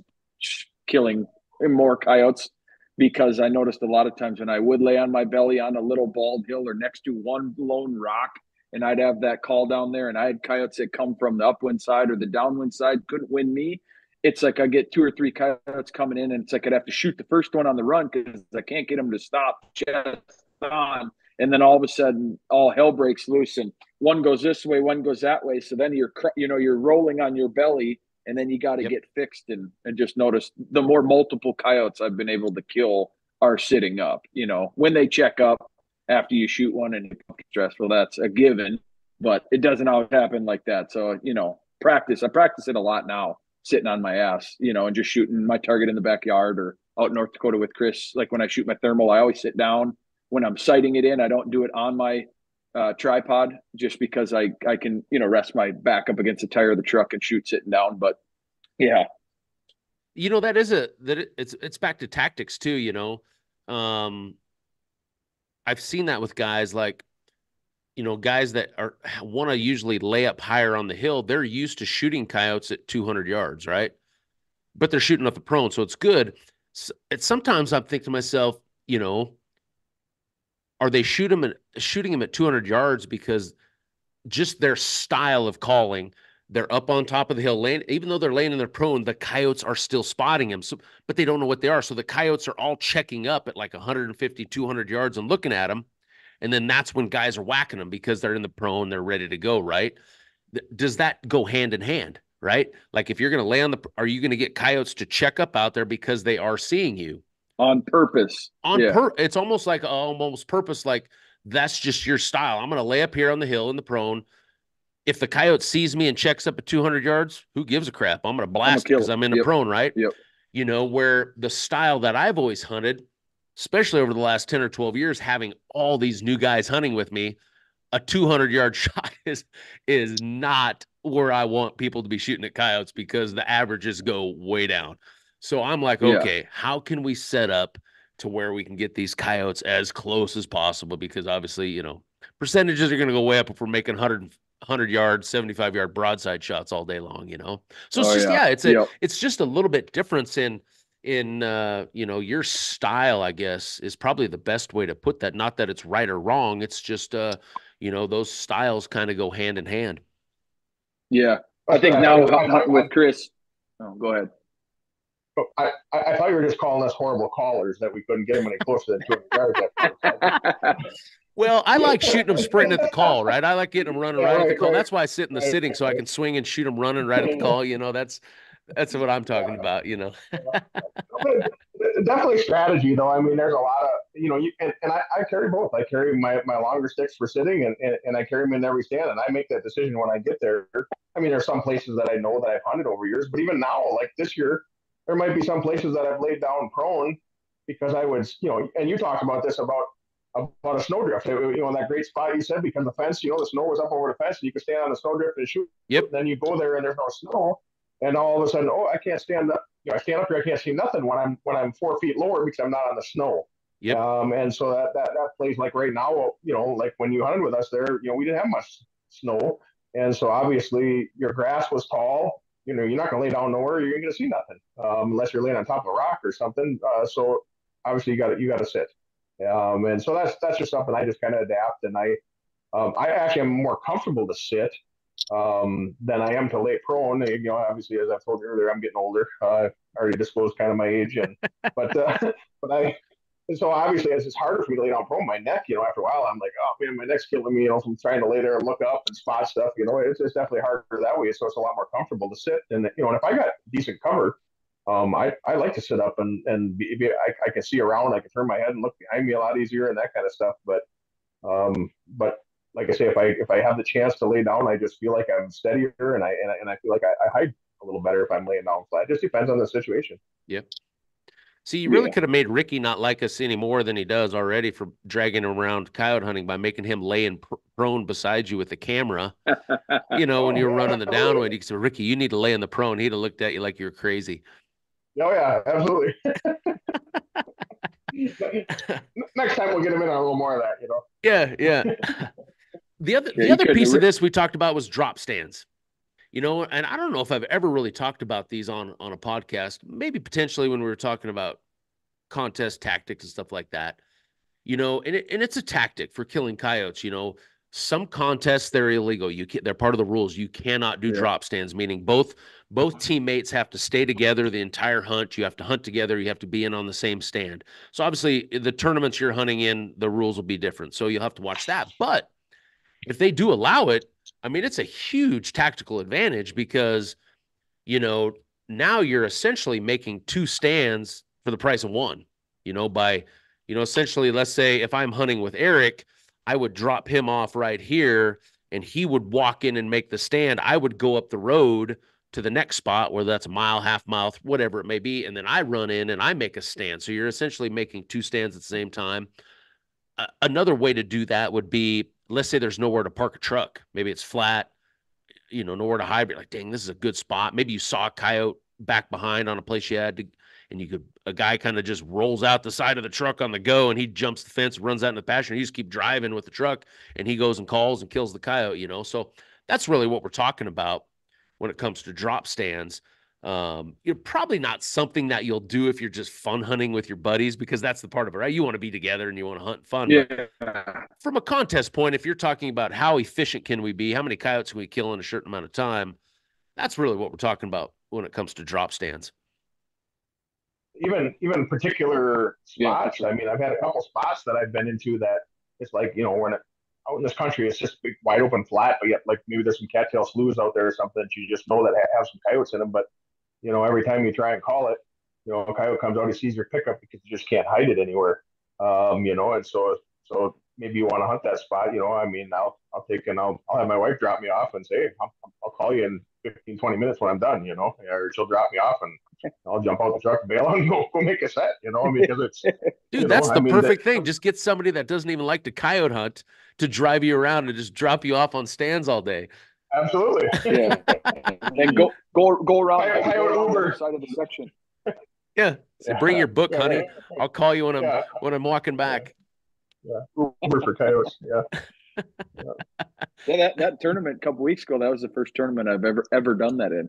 killing more coyotes because I noticed a lot of times when I would lay on my belly on a little bald hill or next to one lone rock, and I'd have that call down there, and I had coyotes that come from the upwind side or the downwind side, couldn't win me. It's like I get 2 or 3 coyotes coming in, and it's like I'd have to shoot the first one on the run because I can't get them to stop chest on. And then all of a sudden, all hell breaks loose, and one goes this way, one goes that way. So then you're rolling on your belly, and then you got to get fixed. And just notice the more multiple coyotes I've been able to kill are sitting up. You know, when they check up after you shoot one and you're stressful, that's a given. But it doesn't always happen like that. So, you know, practice. I practice it a lot now, sitting on my ass, you know, and just shooting my target in the backyard or out in North Dakota with Chris. Like when I shoot my thermal, I always sit down. When I'm sighting it in, I don't do it on my tripod just because I can, you know, rest my back up against the tire of the truck and shoot sitting down. But yeah. You know, it's back to tactics too, you know. I've seen that with guys like, you know, guys that want to usually lay up higher on the hill, they're used to shooting coyotes at 200 yards, right? But they're shooting off the prone, so it's good. So, sometimes I think to myself, you know, are they shooting them at 200 yards because just their style of calling, they're up on top of the hill, laying, even though they're laying in their prone, the coyotes are still spotting them, so, but they don't know what they are. So the coyotes are all checking up at like 150, 200 yards and looking at them. And then that's when guys are whacking them because they're in the prone, they're ready to go, right? does that go hand in hand, right? Like if you're going to lay on the, are you going to get coyotes to check up out there because they are seeing you? On purpose. It's almost like almost purpose. Like that's just your style. I'm going to lay up here on the hill in the prone. If the coyote sees me and checks up at 200 yards, who gives a crap? I'm going to blast because I'm in the prone, right? Yep. You know, where the style that I've always hunted, especially over the last 10 or 12 years, having all these new guys hunting with me, a 200-yard shot is not where I want people to be shooting at coyotes because the averages go way down. So I'm like, okay, how can we set up to where we can get these coyotes as close as possible? Because obviously, you know, percentages are going to go way up if we're making 100-yard, 75-yard broadside shots all day long, you know? So it's it's just a little bit difference in you know, your style, I guess, is probably the best way to put that. Not that it's right or wrong. It's just, you know, those styles kind of go hand in hand. Yeah. I think now with Chris. Oh, go ahead. Oh, I thought you were just calling us horrible callers that we couldn't get them any closer than 200 yards. Well, I like shooting them sprinting at the call, right? I like getting them running right at the call. That's why I sit in the sitting so I can swing and shoot them running right at the call. You know, that's what I'm talking about, you know. Definitely strategy, though. I mean, there's a lot of, you know, I carry both. I carry my longer sticks for sitting, and I carry them in every stand, and I make that decision when I get there. I mean, there's some places that I know that I've hunted over years, but even now, like this year, there might be some places that I've laid down prone because I was, you know, and you talked about this, about a snowdrift, you know, that great spot you said, because the fence, you know, the snow was up over the fence and you could stand on the snowdrift and shoot. Yep. And then you go there and there's no snow. And all of a sudden, I can't stand up. You know, I stand up here, I can't see nothing when I'm 4 feet lower because I'm not on the snow. Yep. And so that plays like right now, you know, like when you hunted with us there, you know, we didn't have much snow. And so obviously your grass was tall. You know, you're not going to lay down nowhere. You're going to see nothing unless you're laying on top of a rock or something. So obviously you got to sit. And so that's just something I just kind of adapt. And I actually am more comfortable to sit than I am to lay prone. You know, obviously, as I told you earlier, I'm getting older. I already disclosed kind of my age. So obviously it's harder for me to lay down prone. My neck, you know, after a while, I'm like, oh man, my neck's killing me, you know, from trying to lay there and look up and spot stuff, you know, it's definitely harder that way. So it's a lot more comfortable to sit. And, you know, and if I got decent cover, I like to sit up and I can see around, I can turn my head and look behind me a lot easier and that kind of stuff. But like I say, if I have the chance to lay down, I just feel like I'm steadier and I feel like I hide a little better if I'm laying down flat. It just depends on the situation. Yep. See, you really could have made Ricky not like us any more than he does already for dragging him around coyote hunting by making him lay in prone beside you with the camera. You know, when you were running the downwind, you could say, Ricky, you need to lay in the prone. He'd have looked at you like you were crazy. Oh, yeah, absolutely. Next time we'll get him in on a little more of that, you know. Yeah, yeah. The other piece of this we talked about was drop stands. You know, and I don't know if I've ever really talked about these on a podcast, maybe potentially when we were talking about contest tactics and stuff like that, you know, and it's a tactic for killing coyotes. You know, some contests, they're illegal. They're part of the rules. You cannot do drop stands, meaning both teammates have to stay together the entire hunt. You have to hunt together. You have to be in on the same stand. So obviously the tournaments you're hunting in, the rules will be different. So you'll have to watch that. But if they do allow it, I mean, it's a huge tactical advantage because, you know, now you're essentially making two stands for the price of one, you know, by, you know, essentially, let's say if I'm hunting with Eric, I would drop him off right here and he would walk in and make the stand. I would go up the road to the next spot, whether that's a mile, half mile, whatever it may be. And then I run in and I make a stand. So you're essentially making two stands at the same time. Another way to do that would be, let's say there's nowhere to park a truck. Maybe it's flat, you know, nowhere to hide. You're like, dang, this is a good spot. Maybe you saw a coyote back behind on a place you had to, and a guy kind of just rolls out the side of the truck on the go and he jumps the fence, runs out in the pasture. And you just keep driving with the truck and he goes and calls and kills the coyote, you know? So that's really what we're talking about when it comes to drop stands. You're probably not something that you'll do if you're just fun hunting with your buddies, because that's the part of it, right? You want to be together and you want to hunt fun. Yeah. From a contest point, if you're talking about how efficient can we be, how many coyotes can we kill in a certain amount of time, that's really what we're talking about when it comes to drop stands. Even particular spots. I mean, I've had a couple spots that I've been into that it's like, you know, when out in this country, it's just big, wide open flat, but yet like maybe there's some cattail sloughs out there or something that you just know that have some coyotes in them. But, you know, every time you try and call it, you know, a coyote comes out, he sees your pickup because you just can't hide it anywhere. You know, and so maybe you want to hunt that spot, you know, I mean, I'll have my wife drop me off and say, hey, I'll call you in 15, 20 minutes when I'm done, you know, or she'll drop me off and I'll jump out the truck and bail and go make a set, you know, because it's dude, that's the perfect thing. Just get somebody that doesn't even like to coyote hunt to drive you around and just drop you off on stands all day. Absolutely. Yeah. And go around on the side of the section. Yeah. So bring your book, honey. Yeah. I'll call you when I'm walking back. Yeah. Uber for coyotes. Yeah. Yeah, that tournament a couple weeks ago, that was the first tournament I've ever done that in,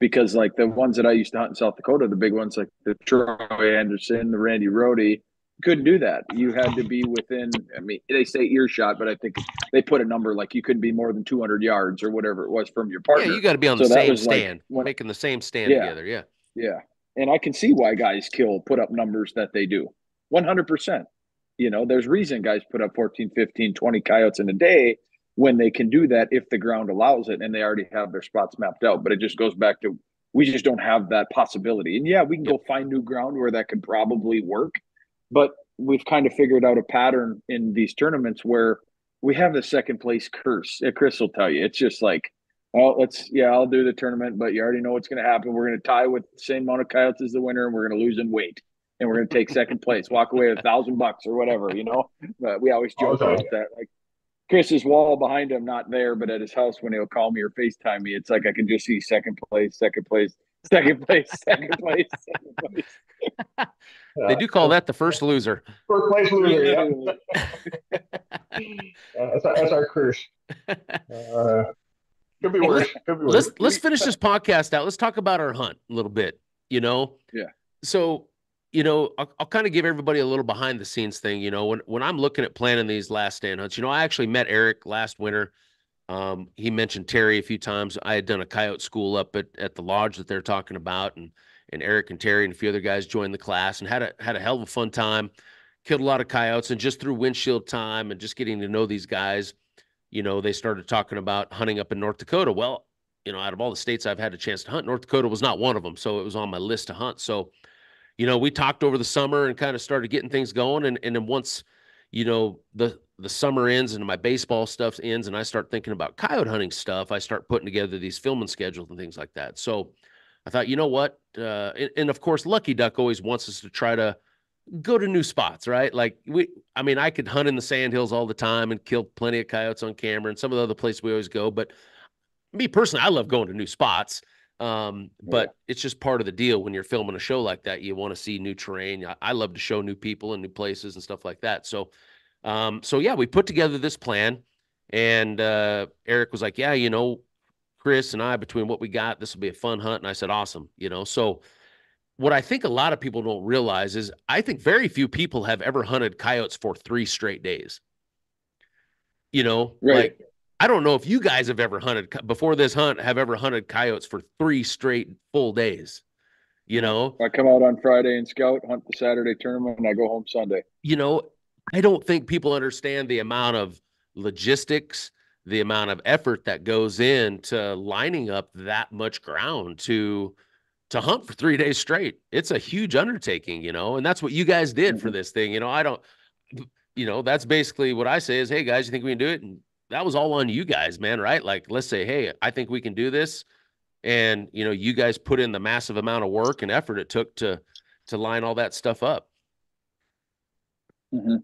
because like the ones that I used to hunt in South Dakota, the big ones like the Troy Anderson, the Randy Rohde, couldn't do that. You had to be within, I mean, they say earshot, but I think they put a number like you couldn't be more than 200 yards or whatever it was from your partner. Yeah, you got to be on the same stand, making the same stand together. Yeah, yeah, and I can see why guys put up numbers that they do, 100%. You know, there's reason guys put up 14, 15, 20 coyotes in a day when they can do that if the ground allows it and they already have their spots mapped out. But it just goes back to we just don't have that possibility. And, yeah, we can go find new ground where that could probably work. But we've kind of figured out a pattern in these tournaments where we have the second place curse. Chris will tell you. It's just like, oh, I'll do the tournament, but you already know what's going to happen. We're going to tie with the same amount of coyotes as the winner, and we're going to lose in weight. And we're going to take second place, walk away with $1,000 or whatever, you know. But we always joke about that. Like Chris's wall behind him, not there, but at his house when he'll call me or FaceTime me, it's like I can just see second place. They do call that the first loser. First place loser, yeah. That's our curse. Could be worse. Let's finish this podcast out. Let's talk about our hunt a little bit, you know. Yeah. So, you know, I'll kind of give everybody a little behind the scenes thing. You know, when I'm looking at planning these last stand hunts, you know, I actually met Eric last winter. He mentioned Terry a few times. I had done a coyote school up at the lodge that they're talking about, and Eric and Terry and a few other guys joined the class and had a hell of a fun time, killed a lot of coyotes, and just through windshield time and just getting to know these guys, you know, they started talking about hunting up in North Dakota. Well, you know, out of all the states I've had a chance to hunt, North Dakota was not one of them. So it was on my list to hunt. So, you know, we talked over the summer and kind of started getting things going. And then once, you know, the summer ends and my baseball stuff ends and I start thinking about coyote hunting stuff, I start putting together these filming schedules and things like that. So I thought, you know what? And of course, Lucky Duck always wants us to try to go to new spots, right? Like I could hunt in the sandhills all the time and kill plenty of coyotes on camera and some of the other places we always go. But me personally, I love going to new spots. But it's just part of the deal when you're filming a show like that. You want to see new terrain. I love to show new people and new places and stuff like that. So, we put together this plan, and Eric was like, yeah, you know, Chris and I, between what we got, this will be a fun hunt. And I said, awesome. You know, so what I think a lot of people don't realize is I think very few people have ever hunted coyotes for 3 straight days. You know, right. Like, I don't know if you guys have ever hunted before this hunt, have ever hunted coyotes for 3 straight full days. You know, I come out on Friday and scout, hunt the Saturday tournament, and I go home Sunday. You know, I don't think people understand the amount of logistics, the amount of effort that goes into lining up that much ground to hunt for 3 days straight. It's a huge undertaking, you know, and that's what you guys did for this thing. You know, that's basically what I say is, hey guys, you think we can do it? And that was all on you guys, man, right? Like, let's say, hey, I think we can do this. And, you know, you guys put in the massive amount of work and effort it took to line all that stuff up. Mm-hmm.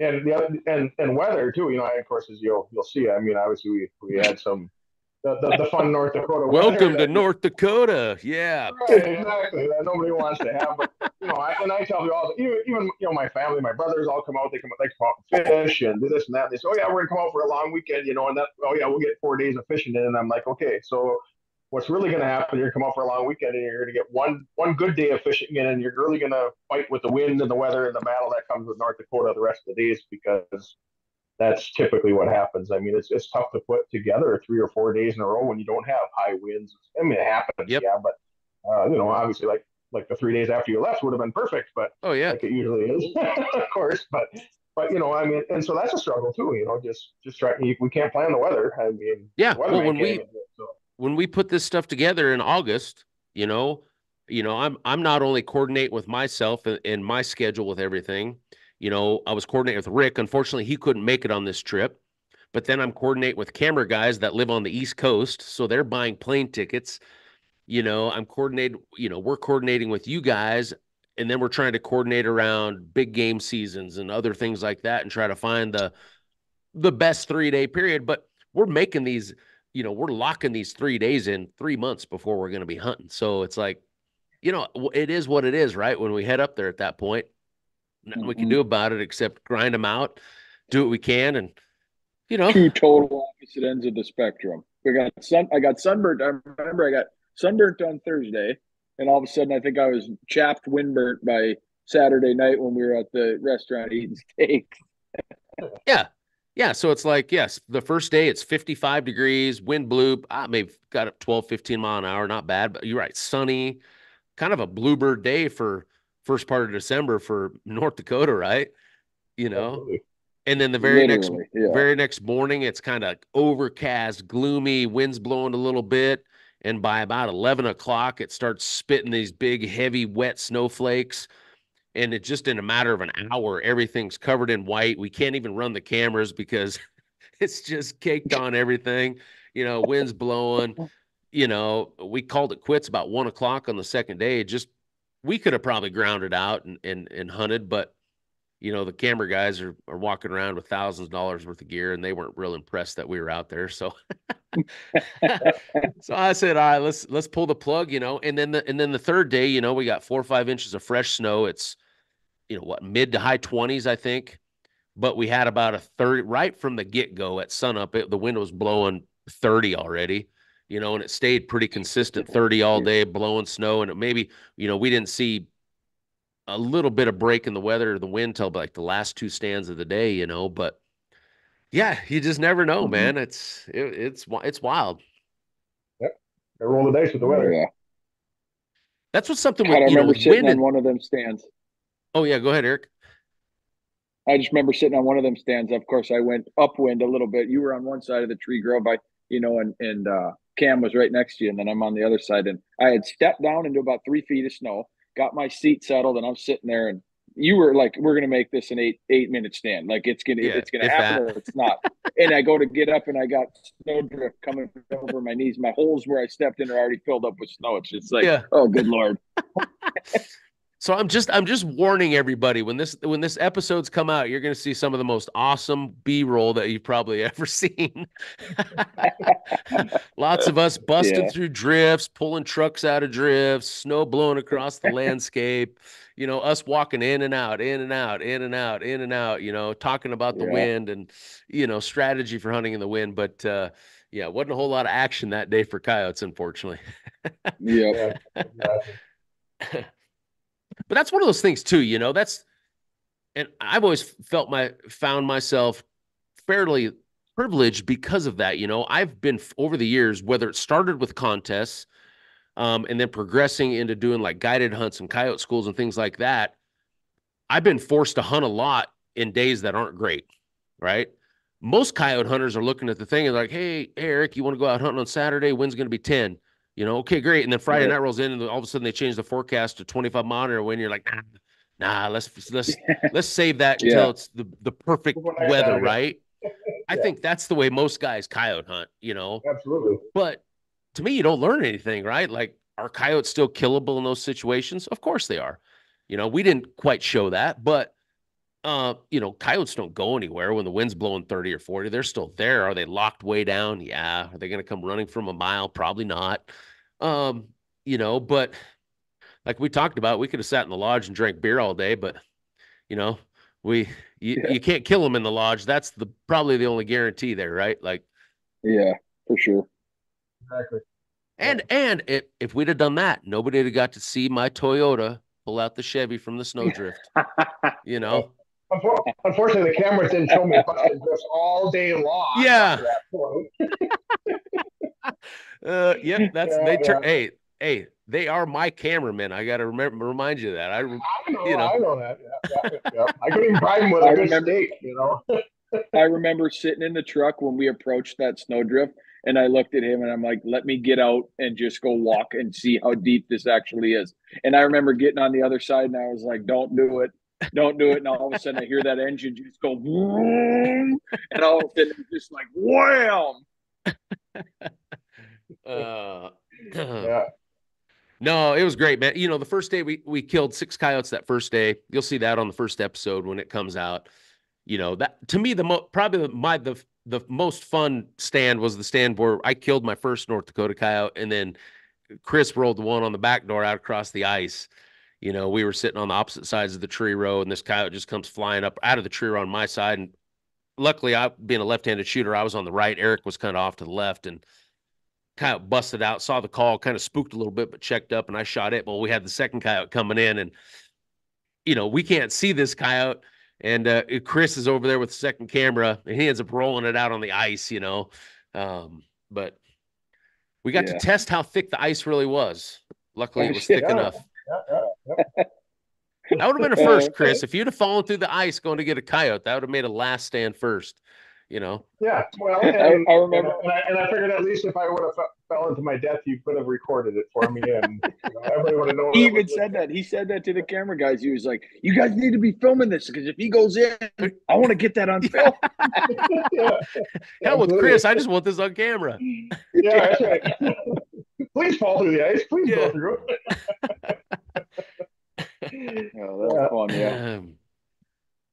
And weather, too, you know, of course, as you'll see, I mean, obviously we had some the fun North Dakota weather. Welcome to North Dakota. Yeah. Right, exactly. That nobody wants to have, but, you know, I tell you all, even, you know, my family, my brothers all come out, they come out and fish and do this and that. And they say, oh yeah, we're going to come out for a long weekend, you know, and that, oh yeah, we'll get 4 days of fishing in. And I'm like, okay, so what's really going to happen, you're going to come out for a long weekend and you're going to get one good day of fishing in, and you're really going to fight with the wind and the weather and the battle that comes with North Dakota the rest of the days, because that's typically what happens. I mean, it's tough to put together 3 or 4 days in a row when you don't have high winds. I mean, it happens, yeah, but, you know, obviously, like the 3 days after you left would have been perfect, but like it usually is, of course. But, But, you know, I mean, and so that's a struggle too, you know, just try, we can't plan the weather. I mean, yeah, well, when we put this stuff together in August, you know, I'm not only coordinating with myself and my schedule with everything, you know, I was coordinating with Rick. Unfortunately, he couldn't make it on this trip, but then I'm coordinating with camera guys that live on the East Coast. So they're buying plane tickets, you know, I'm coordinated, you know, we're coordinating with you guys. And then we're trying to coordinate around big game seasons and other things like that and try to find the best 3-day period. But we're making these, you know, we're locking these 3 days in 3 months before we're going to be hunting. So it's like, you know, it is what it is, right? When we head up there at that point, nothing we can do about it except grind them out, do what we can. And, you know, two total opposite ends of the spectrum. We got I got sunburned. I remember I got sunburned on Thursday. And all of a sudden, I think I was chapped, windburnt by Saturday night when we were at the restaurant eating steak. Yeah. Yeah. So it's like, yes, the first day it's 55 degrees, wind blew. I may have got up 12, 15 mile an hour. Not bad, but you're right. Sunny, kind of a bluebird day for first part of December for North Dakota, right? You know? Absolutely. And then the very next morning, it's kind of overcast, gloomy, winds blowing a little bit. And by about 11 o'clock, it starts spitting these big, heavy, wet snowflakes. And it's just in a matter of an hour, everything's covered in white. We can't even run the cameras because it's just caked on everything. You know, wind's blowing. You know, we called it quits about 1 o'clock on the second day. Just, we could have probably grounded out and hunted. But, you know, the camera guys are walking around with thousands of dollars worth of gear, and they weren't real impressed that we were out there. So... So I said, all right, let's pull the plug, you know. And then the third day, you know, we got 4 or 5 inches of fresh snow. It's, you know, what, mid to high 20s, I think. But we had about a 30 right from the get-go at sunup. The wind was blowing 30 already, you know, and it stayed pretty consistent, 30 all day, blowing snow. And it maybe, you know, we didn't see a little bit of break in the weather or the wind till like the last two stands of the day, you know. But yeah, you just never know, man. It's wild. Yep, they roll the dice with the weather. Yeah, that's what's something. God, I remember sitting on one of them stands. Oh yeah, go ahead, Eric. I just remember sitting on one of them stands. Of course, I went upwind a little bit. You were on one side of the tree grove, and Cam was right next to you, and then I'm on the other side. And I had stepped down into about 3 feet of snow, got my seat settled, and I'm sitting there and. You were like, we're going to make this an eight minute stand. Like it's going to happen or it's not. And I go to get up and I got snow drift coming over my knees. My holes where I stepped in are already filled up with snow. It's just like, Oh good Lord. So I'm just warning everybody when this episode's come out, you're going to see some of the most awesome B-roll that you've probably ever seen. Lots of us busting through drifts, pulling trucks out of drifts, snow blowing across the landscape, you know, us walking in and out, you know, talking about the wind and, you know, strategy for hunting in the wind. But, yeah, wasn't a whole lot of action that day for coyotes, unfortunately. Yeah. But that's one of those things too, you know, and I've always found myself fairly privileged because of that. You know, I've been over the years, whether it started with contests, and then progressing into doing like guided hunts and coyote schools and things like that. I've been forced to hunt a lot in days that aren't great. Right. Most coyote hunters are looking at the thing and like, hey, Eric, you want to go out hunting on Saturday? Wind's going to be 10. You know, okay, great. And then Friday night rolls in and all of a sudden they change the forecast to 25 mile an hour wind. You're like, nah, let's save that until it's the perfect weather, right? I think that's the way most guys coyote hunt, you know. Absolutely. But to me, you don't learn anything, right? Like, are coyotes still killable in those situations? Of course they are. You know, we didn't quite show that, but you know, coyotes don't go anywhere when the wind's blowing 30 or 40. They're still there. Are they locked way down? Yeah. Are they going to come running from a mile? Probably not. You know, but like we talked about, we could have sat in the lodge and drank beer all day, but you know, you can't kill them in the lodge. That's probably the only guarantee there, right? Like, yeah, for sure. Exactly. And if we'd have done that, nobody would have got to see my Toyota pull out the Chevy from the snowdrift, you know? Unfortunately, the cameras didn't show me all day long. Yeah. That point. Yep. That's they turn. Hey, hey, they are my cameramen. I got to remind you of that. I know that. Yeah. I couldn't even find with a good state, you know. I remember sitting in the truck when we approached that snowdrift, and I looked at him and I'm like, let me get out and just go walk and see how deep this actually is. And I remember getting on the other side and I was like, don't do it. Don't do it. And all of a sudden I hear that engine just go, vroom, and all of a sudden it's just like, wham. Yeah. No, it was great, man. You know, the first day we killed 6 coyotes that first day. You'll see that on the first episode when it comes out. You know, that to me, the most fun stand was the stand where I killed my first North Dakota coyote, and then Chris rolled one on the back door out across the ice. You know, we were sitting on the opposite sides of the tree row, and this coyote just comes flying up out of the tree row on my side. And luckily, I being a left-handed shooter, I was on the right. Eric was kind of off to the left, and coyote busted out, saw the call, kind of spooked a little bit, but checked up, and I shot it. Well, we had the second coyote coming in, and you know, we can't see this coyote. And Chris is over there with the second camera, and he ends up rolling it out on the ice, you know. But we got to test how thick the ice really was. Luckily, it was thick enough. Yeah. That would have been a first, Chris. If you'd have fallen through the ice going to get a coyote, that would have made a last stand first, you know. Yeah, well, I remember. And I figured at least if I would have fell to my death, you could have recorded it for me, and you know, everybody would have known. He even said that. He said that to the camera guys. He was like, "You guys need to be filming this because if he goes in, I want to get that on film." Yeah. Hell with Chris, I just want this on camera. Yeah, that's right. Please fall through the ice. Please go through it. Oh, that was fun. Yeah.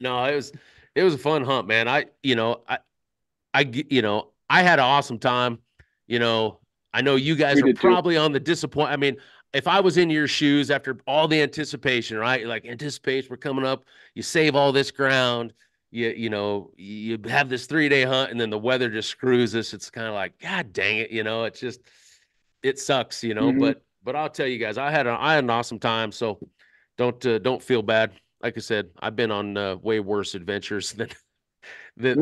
No, it was a fun hunt, man. I had an awesome time. You know, I know you guys are probably on the disappointment. I mean, if I was in your shoes after all the anticipation, right? Like anticipation, we're coming up. You save all this ground. You have this 3-day hunt, and then the weather just screws us. It's kind of like, God dang it, you know. It's just, it sucks, you know. Mm-hmm. But I'll tell you guys, I had an awesome time. So don't feel bad. Like I said, I've been on way worse adventures than. And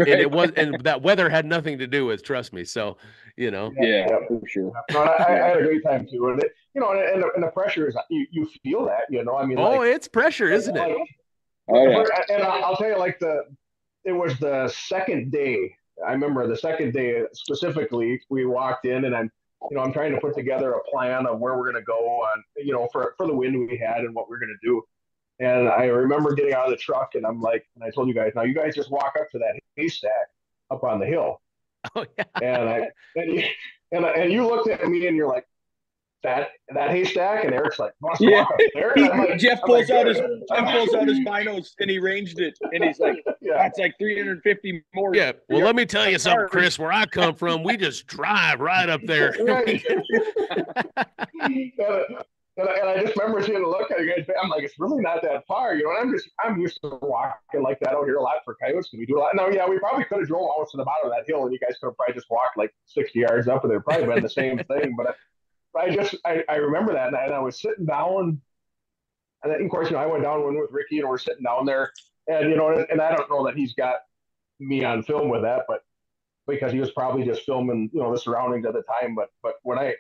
that weather had nothing to do with, trust me. So, you know, yeah for sure. No, I had a great time too, and you know, and the pressure is you feel that, you know. I mean, it's pressure, isn't it? And I'll tell you, like it was the second day. I remember the second day specifically. We walked in, and I'm trying to put together a plan of where we're going to go on, you know, for the wind we had and what we're going to do. And I remember getting out of the truck, and I'm like, and I told you guys, now you guys just walk up to that haystack up on the hill. Oh yeah. And you looked at me, and you're like, that haystack, and Eric's like, must walk up there. Jeff pulls out his binos, and he ranged it, and he's like, that's like 350 more. Yeah. Well, let me tell you something, Chris. Where I come from, we just drive right up there. And I just remember seeing a look at you guys. I'm like, it's really not that far, you know. And I'm used to walking like that out here a lot for coyotes. We do a lot. Now, yeah, we probably could have drove almost to the bottom of that hill, and you guys could have probably just walked like 60 yards up, and they'd probably been the same thing. But I remember that, and I was sitting down, and then, of course, you know, I went down one with Ricky, and we're sitting down there, and you know, and I don't know that he's got me on film with that, but because he was probably just filming, you know, the surroundings at the time. But when I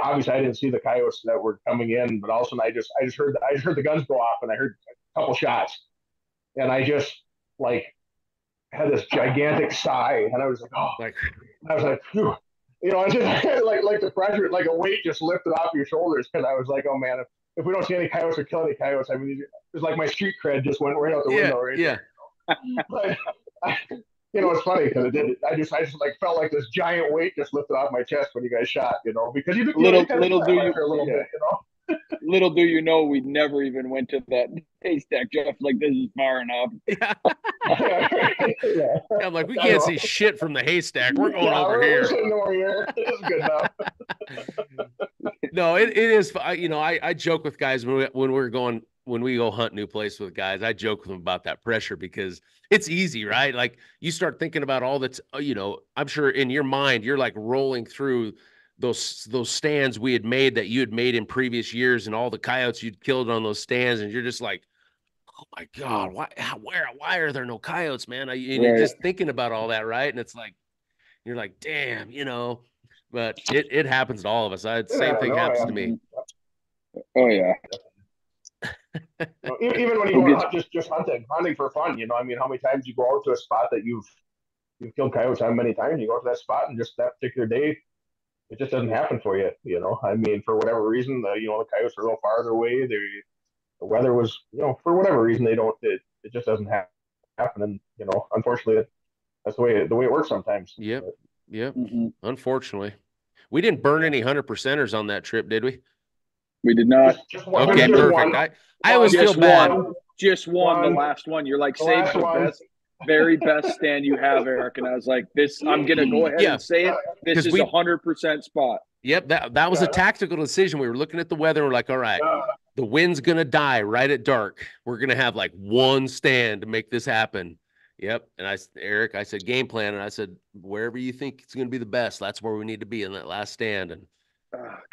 obviously I didn't see the coyotes that were coming in, but also I just heard the guns go off, and I heard a couple shots, and I just like had this gigantic sigh, and I was like, oh, I was like, phew. You know, I just like the pressure, like a weight just lifted off your shoulders, because I was like, oh man, if we don't see any coyotes or kill any coyotes, I mean, it's like my street cred just went right out the window, right? Yeah. But you know, it's funny because it did. I just like felt like this giant weight just lifted off my chest when you guys shot. You know, because you little do you know, we never even went to that haystack, Jeff. Like, this is far enough. Yeah. Yeah. I'm like, we can't see shit from the haystack. We're going over here. This is good enough. No, it is. You know, I joke with guys when we go hunt new place with guys, I joke with them about that pressure, because it's easy, right? Like, you start thinking about all that's, you know, I'm sure in your mind, you're like rolling through those stands we had made that you had made in previous years, and all the coyotes you'd killed on those stands. And you're just like, oh my God, why are there no coyotes, man? You're just thinking about all that. Right. And it's like, you're like, damn, you know, but it happens to all of us. Same thing happens to me. Oh yeah. Even when you go out just hunting for fun, you know, I mean, how many times you go out to a spot that you've killed coyotes, how many times you go to that spot and just that particular day, it just doesn't happen for you, you know. I mean, for whatever reason, the coyotes are a little farther away. The weather was, for whatever reason, it just doesn't happen. And unfortunately, that's the way it works sometimes. Yep. Mm-hmm. Unfortunately, we didn't burn any 100%ers on that trip, did we? We did not. Just one. Okay, perfect. One. I always feel bad. Just one, the last one. You're like, save the best, very best stand you have, Eric. And I was like, this, I'm going to go ahead and say it. This is 100% spot. Yep, that was a tactical decision. We were looking at the weather. We're like, all right, the wind's going to die right at dark. We're going to have like one stand to make this happen. Yep. And Eric, I said game plan. And I said, wherever you think it's going to be the best, that's where we need to be in that last stand. And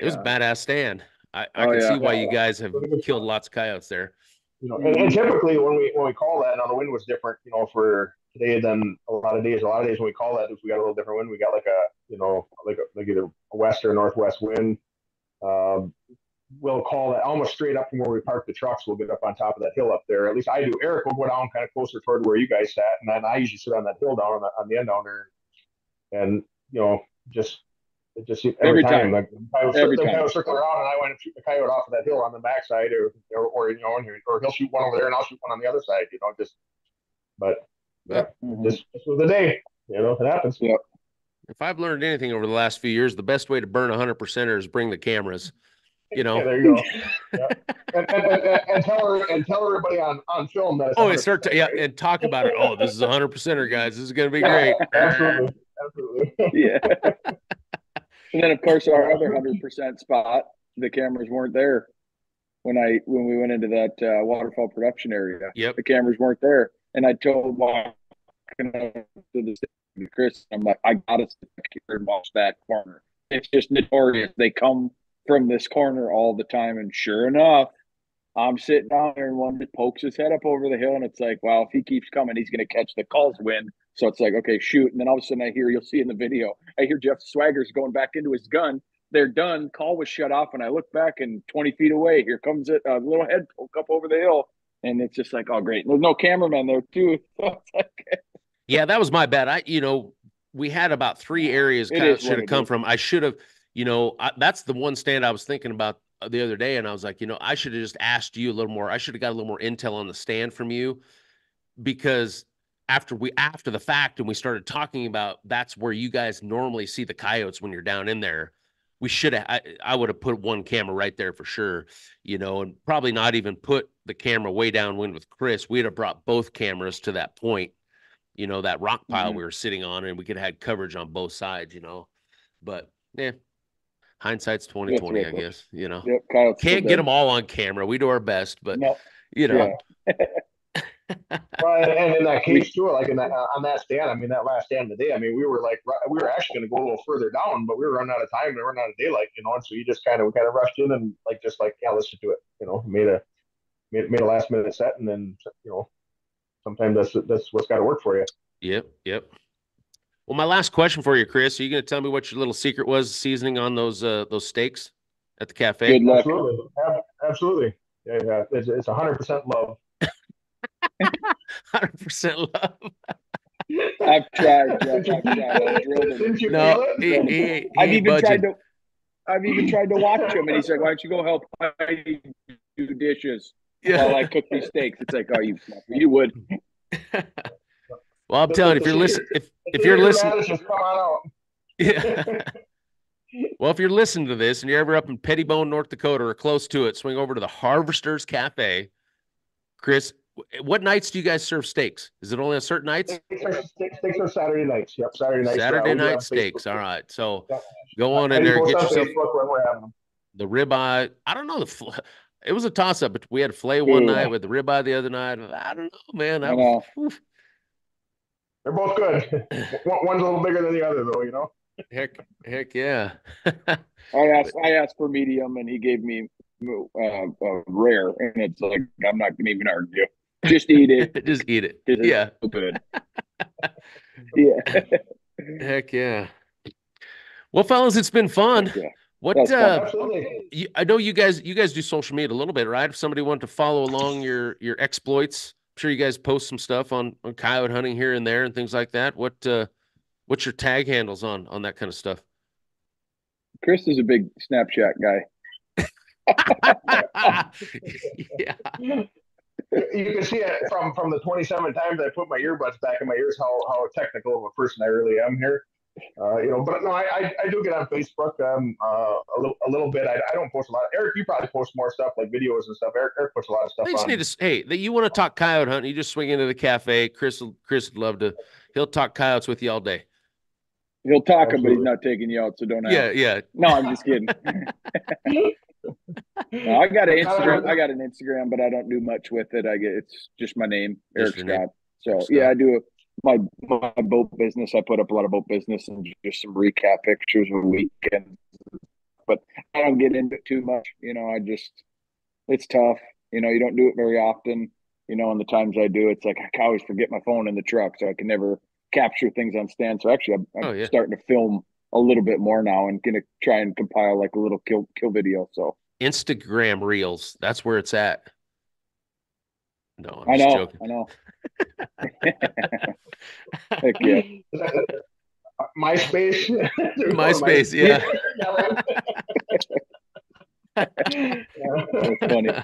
it was a badass stand. I can see why you guys have killed lots of coyotes there. And typically when we call that, now the wind was different, for today than a lot of days. A lot of days when we call that, if we got a little different wind, we got like like either a west or a northwest wind. We'll call that almost straight up from where we park the trucks. We'll get up on top of that hill up there. At least I do. Eric will go down kind of closer toward where you guys sat, and then I usually sit on that hill down on the end down there, and It just every time. Like, I was circling around and I went and shoot the coyote off of that hill on the backside, or he'll shoot one over there and I'll shoot one on the other side. This was the day. It happens. Yeah. If I've learned anything over the last few years, the best way to burn 100%er is bring the cameras. Yeah, there you go. Yeah. and tell everybody on film that. And talk about it. Oh, this is 100%er, guys. This is going to be great. Absolutely. Yeah. And then, of course, our other 100% spot, the cameras weren't there when we went into that waterfall production area. Yep. The cameras weren't there, and I told Chris, I'm like, I gotta sit here and watch that corner. It's just notorious. They come from this corner all the time, and sure enough, I'm sitting down there, and one just pokes his head up over the hill, and it's like, wow, if he keeps coming, he's going to catch the calls win. So it's like, okay, shoot. And then all of a sudden you'll see in the video, I hear Jeff Swaggers going back into his gun. They're done. Call was shut off. And I look back, and 20 feet away, here comes a little head poke up over the hill. And it's just like, oh, great. There's no cameraman there, too. So it's like, yeah, that was my bad. We had about three areas coyotes should have come from. I should have, that's the one stand I was thinking about the other day, and I was like, I should have just asked you a little more. I should have got a little more intel on the stand from you, because after the fact, and we started talking about that's where you guys normally see the coyotes when you're down in there. We should have, I would have put one camera right there for sure, and probably not even put the camera way downwind with Chris. We'd have brought both cameras to that point, that rock pile we were sitting on, and we could have had coverage on both sides, but yeah. Hindsight's 20/20, I guess. Yep, can't get them all on camera. We do our best, but Well, and in that case too, like on that stand, I mean, that last stand of the day, I mean, we were actually going to go a little further down, but we were running out of time and running out of daylight, and so you just we kind of rushed in and let's just do it, made a last minute set, and then sometimes that's what's got to work for you. Yep. Well, my last question for you, Chris, are you going to tell me what your little secret was seasoning on those steaks at the cafe? Good luck. Absolutely. Yeah. It's 100% love. 100% love. I've tried. I've drilled him. No, I've even tried to watch him, and he's like, "Why don't you go help I do dishes while I cook these steaks?" It's like, "Oh, you would." Well, I'm telling you, if you're listening to this and you're ever up in Pettibone, North Dakota, or close to it, swing over to the Harvester's Cafe. Chris, what nights do you guys serve steaks? Is it only on certain nights? Steaks are Saturday nights. Yep, Saturday nights. Saturday night steaks. All right. So go on in there and get yourself the ribeye. I don't know. It was a toss-up, but we had filet one night with the ribeye the other night. I don't know, man. They're both good. One's a little bigger than the other, though, Heck yeah. I asked for medium, and he gave me a rare, and it's like, I'm not going to even argue. Just eat it. Just eat it. Yeah. So good. Yeah. Heck yeah. Well, fellas, it's been fun. Yeah. What? Yes, absolutely. I know you guys do social media a little bit, right? If somebody wanted to follow along your exploits, I'm sure you guys post some stuff on coyote hunting here and there and things like that. What's your tag handles on that kind of stuff? Chris is a big Snapchat guy. Yeah. You can see it from the 27 times I put my earbuds back in my ears, how technical of a person I really am here. But no, I do get on Facebook a little bit. I don't post a lot. Eric, you probably post more stuff like videos and stuff. Eric puts a lot of stuff. You want to talk coyote hunting? You just swing into the cafe. Chris would love to. He'll talk coyotes with you all day. He'll talk them, but he's not taking you out, so don't ask. Yeah. No, I'm just kidding. No, I got an Instagram, but I don't do much with it. It's just my name, Eric Scott. So yeah, I do my boat business. I put up a lot of boat business and just some recap pictures of the weekend. But I don't get into it too much. It's tough. You don't do it very often. And the times I do, it's like I always forget my phone in the truck, so I can never capture things on stand. So actually, I'm starting to film a little bit more now and going to try and compile like a little kill video. So Instagram reels, that's where it's at. No, I'm just joking. I know. Heck yeah. MySpace, yeah. That's funny.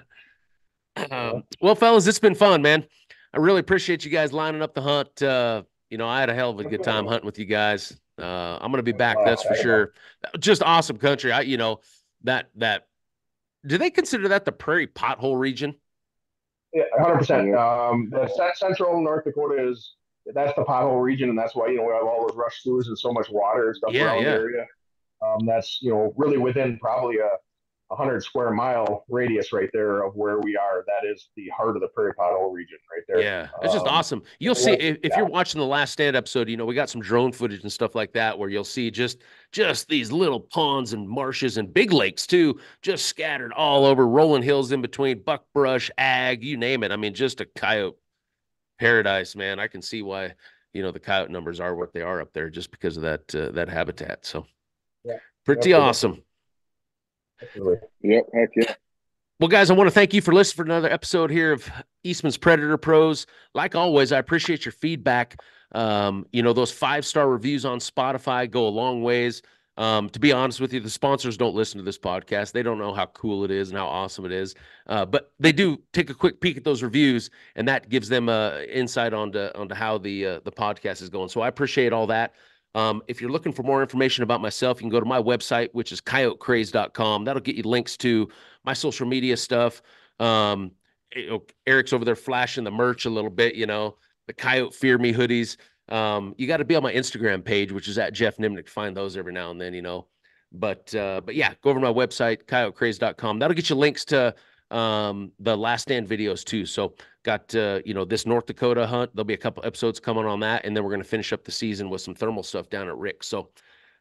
Well, fellas, it's been fun, man. I really appreciate you guys lining up the hunt. I had a hell of a good time hunting with you guys. I'm going to be back, that's for sure. Just awesome country. Do they consider that the prairie pothole region? Yeah, 100%. The central North Dakota that's the pothole region, and that's why we have all those rush sloughs and so much water and stuff around the area. That's really within probably a 100-square-mile radius right there of where we are. That is the heart of the prairie pothole region right there. Yeah, it's just awesome. You'll see if you're watching the Last Stand episode, we got some drone footage and stuff like that where you'll see just these little ponds and marshes and big lakes too, just scattered all over, rolling hills in between, buckbrush, ag, you name it. Just a coyote paradise, man. I can see why, the coyote numbers are what they are up there just because of that habitat. So pretty awesome. Yep, heck yeah. Well, guys, I want to thank you for listening for another episode here of Eastman's Predator Pros. Like always, I appreciate your feedback. Those 5-star reviews on Spotify go a long ways. To be honest with you, the sponsors don't listen to this podcast. They don't know how cool it is and how awesome it is. But they do take a quick peek at those reviews, and that gives them insight onto how the podcast is going. So I appreciate all that. If you're looking for more information about myself, you can go to my website, which is coyotecraze.com. That'll get you links to my social media stuff. Eric's over there flashing the merch a little bit, the Coyote Fear Me hoodies. You got to be on my Instagram page, which is at Jeff Nemnich. Find those every now and then, But yeah, go over to my website, coyotecraze.com. That'll get you links to the Last Stand videos too. So got this North Dakota hunt. There'll be a couple episodes coming on that, and then we're going to finish up the season with some thermal stuff down at Rick's. So,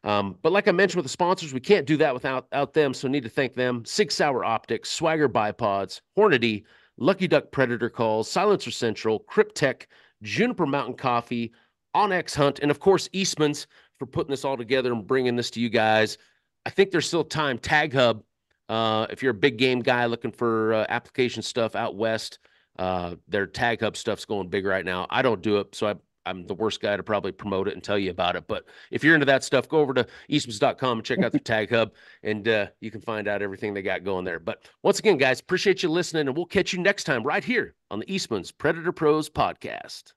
but like I mentioned with the sponsors, we can't do that without them. So need to thank them: Sig Sauer Optics, Swagger Bipods, Hornady, Lucky Duck Predator Calls, Silencer Central, Kryptek, Juniper Mountain Coffee, Onyx Hunt, and of course Eastman's for putting this all together and bringing this to you guys. I think there's still time. Tag Hub, if you're a big game guy looking for application stuff out west. Their Tag Hub stuff's going big right now. I don't do it, so I'm the worst guy to probably promote it and tell you about it. But if you're into that stuff, go over to eastmans.com and check out the Tag Hub, and you can find out everything they got going there. But once again, guys, appreciate you listening, and we'll catch you next time right here on the Eastman's Predator Pros Podcast.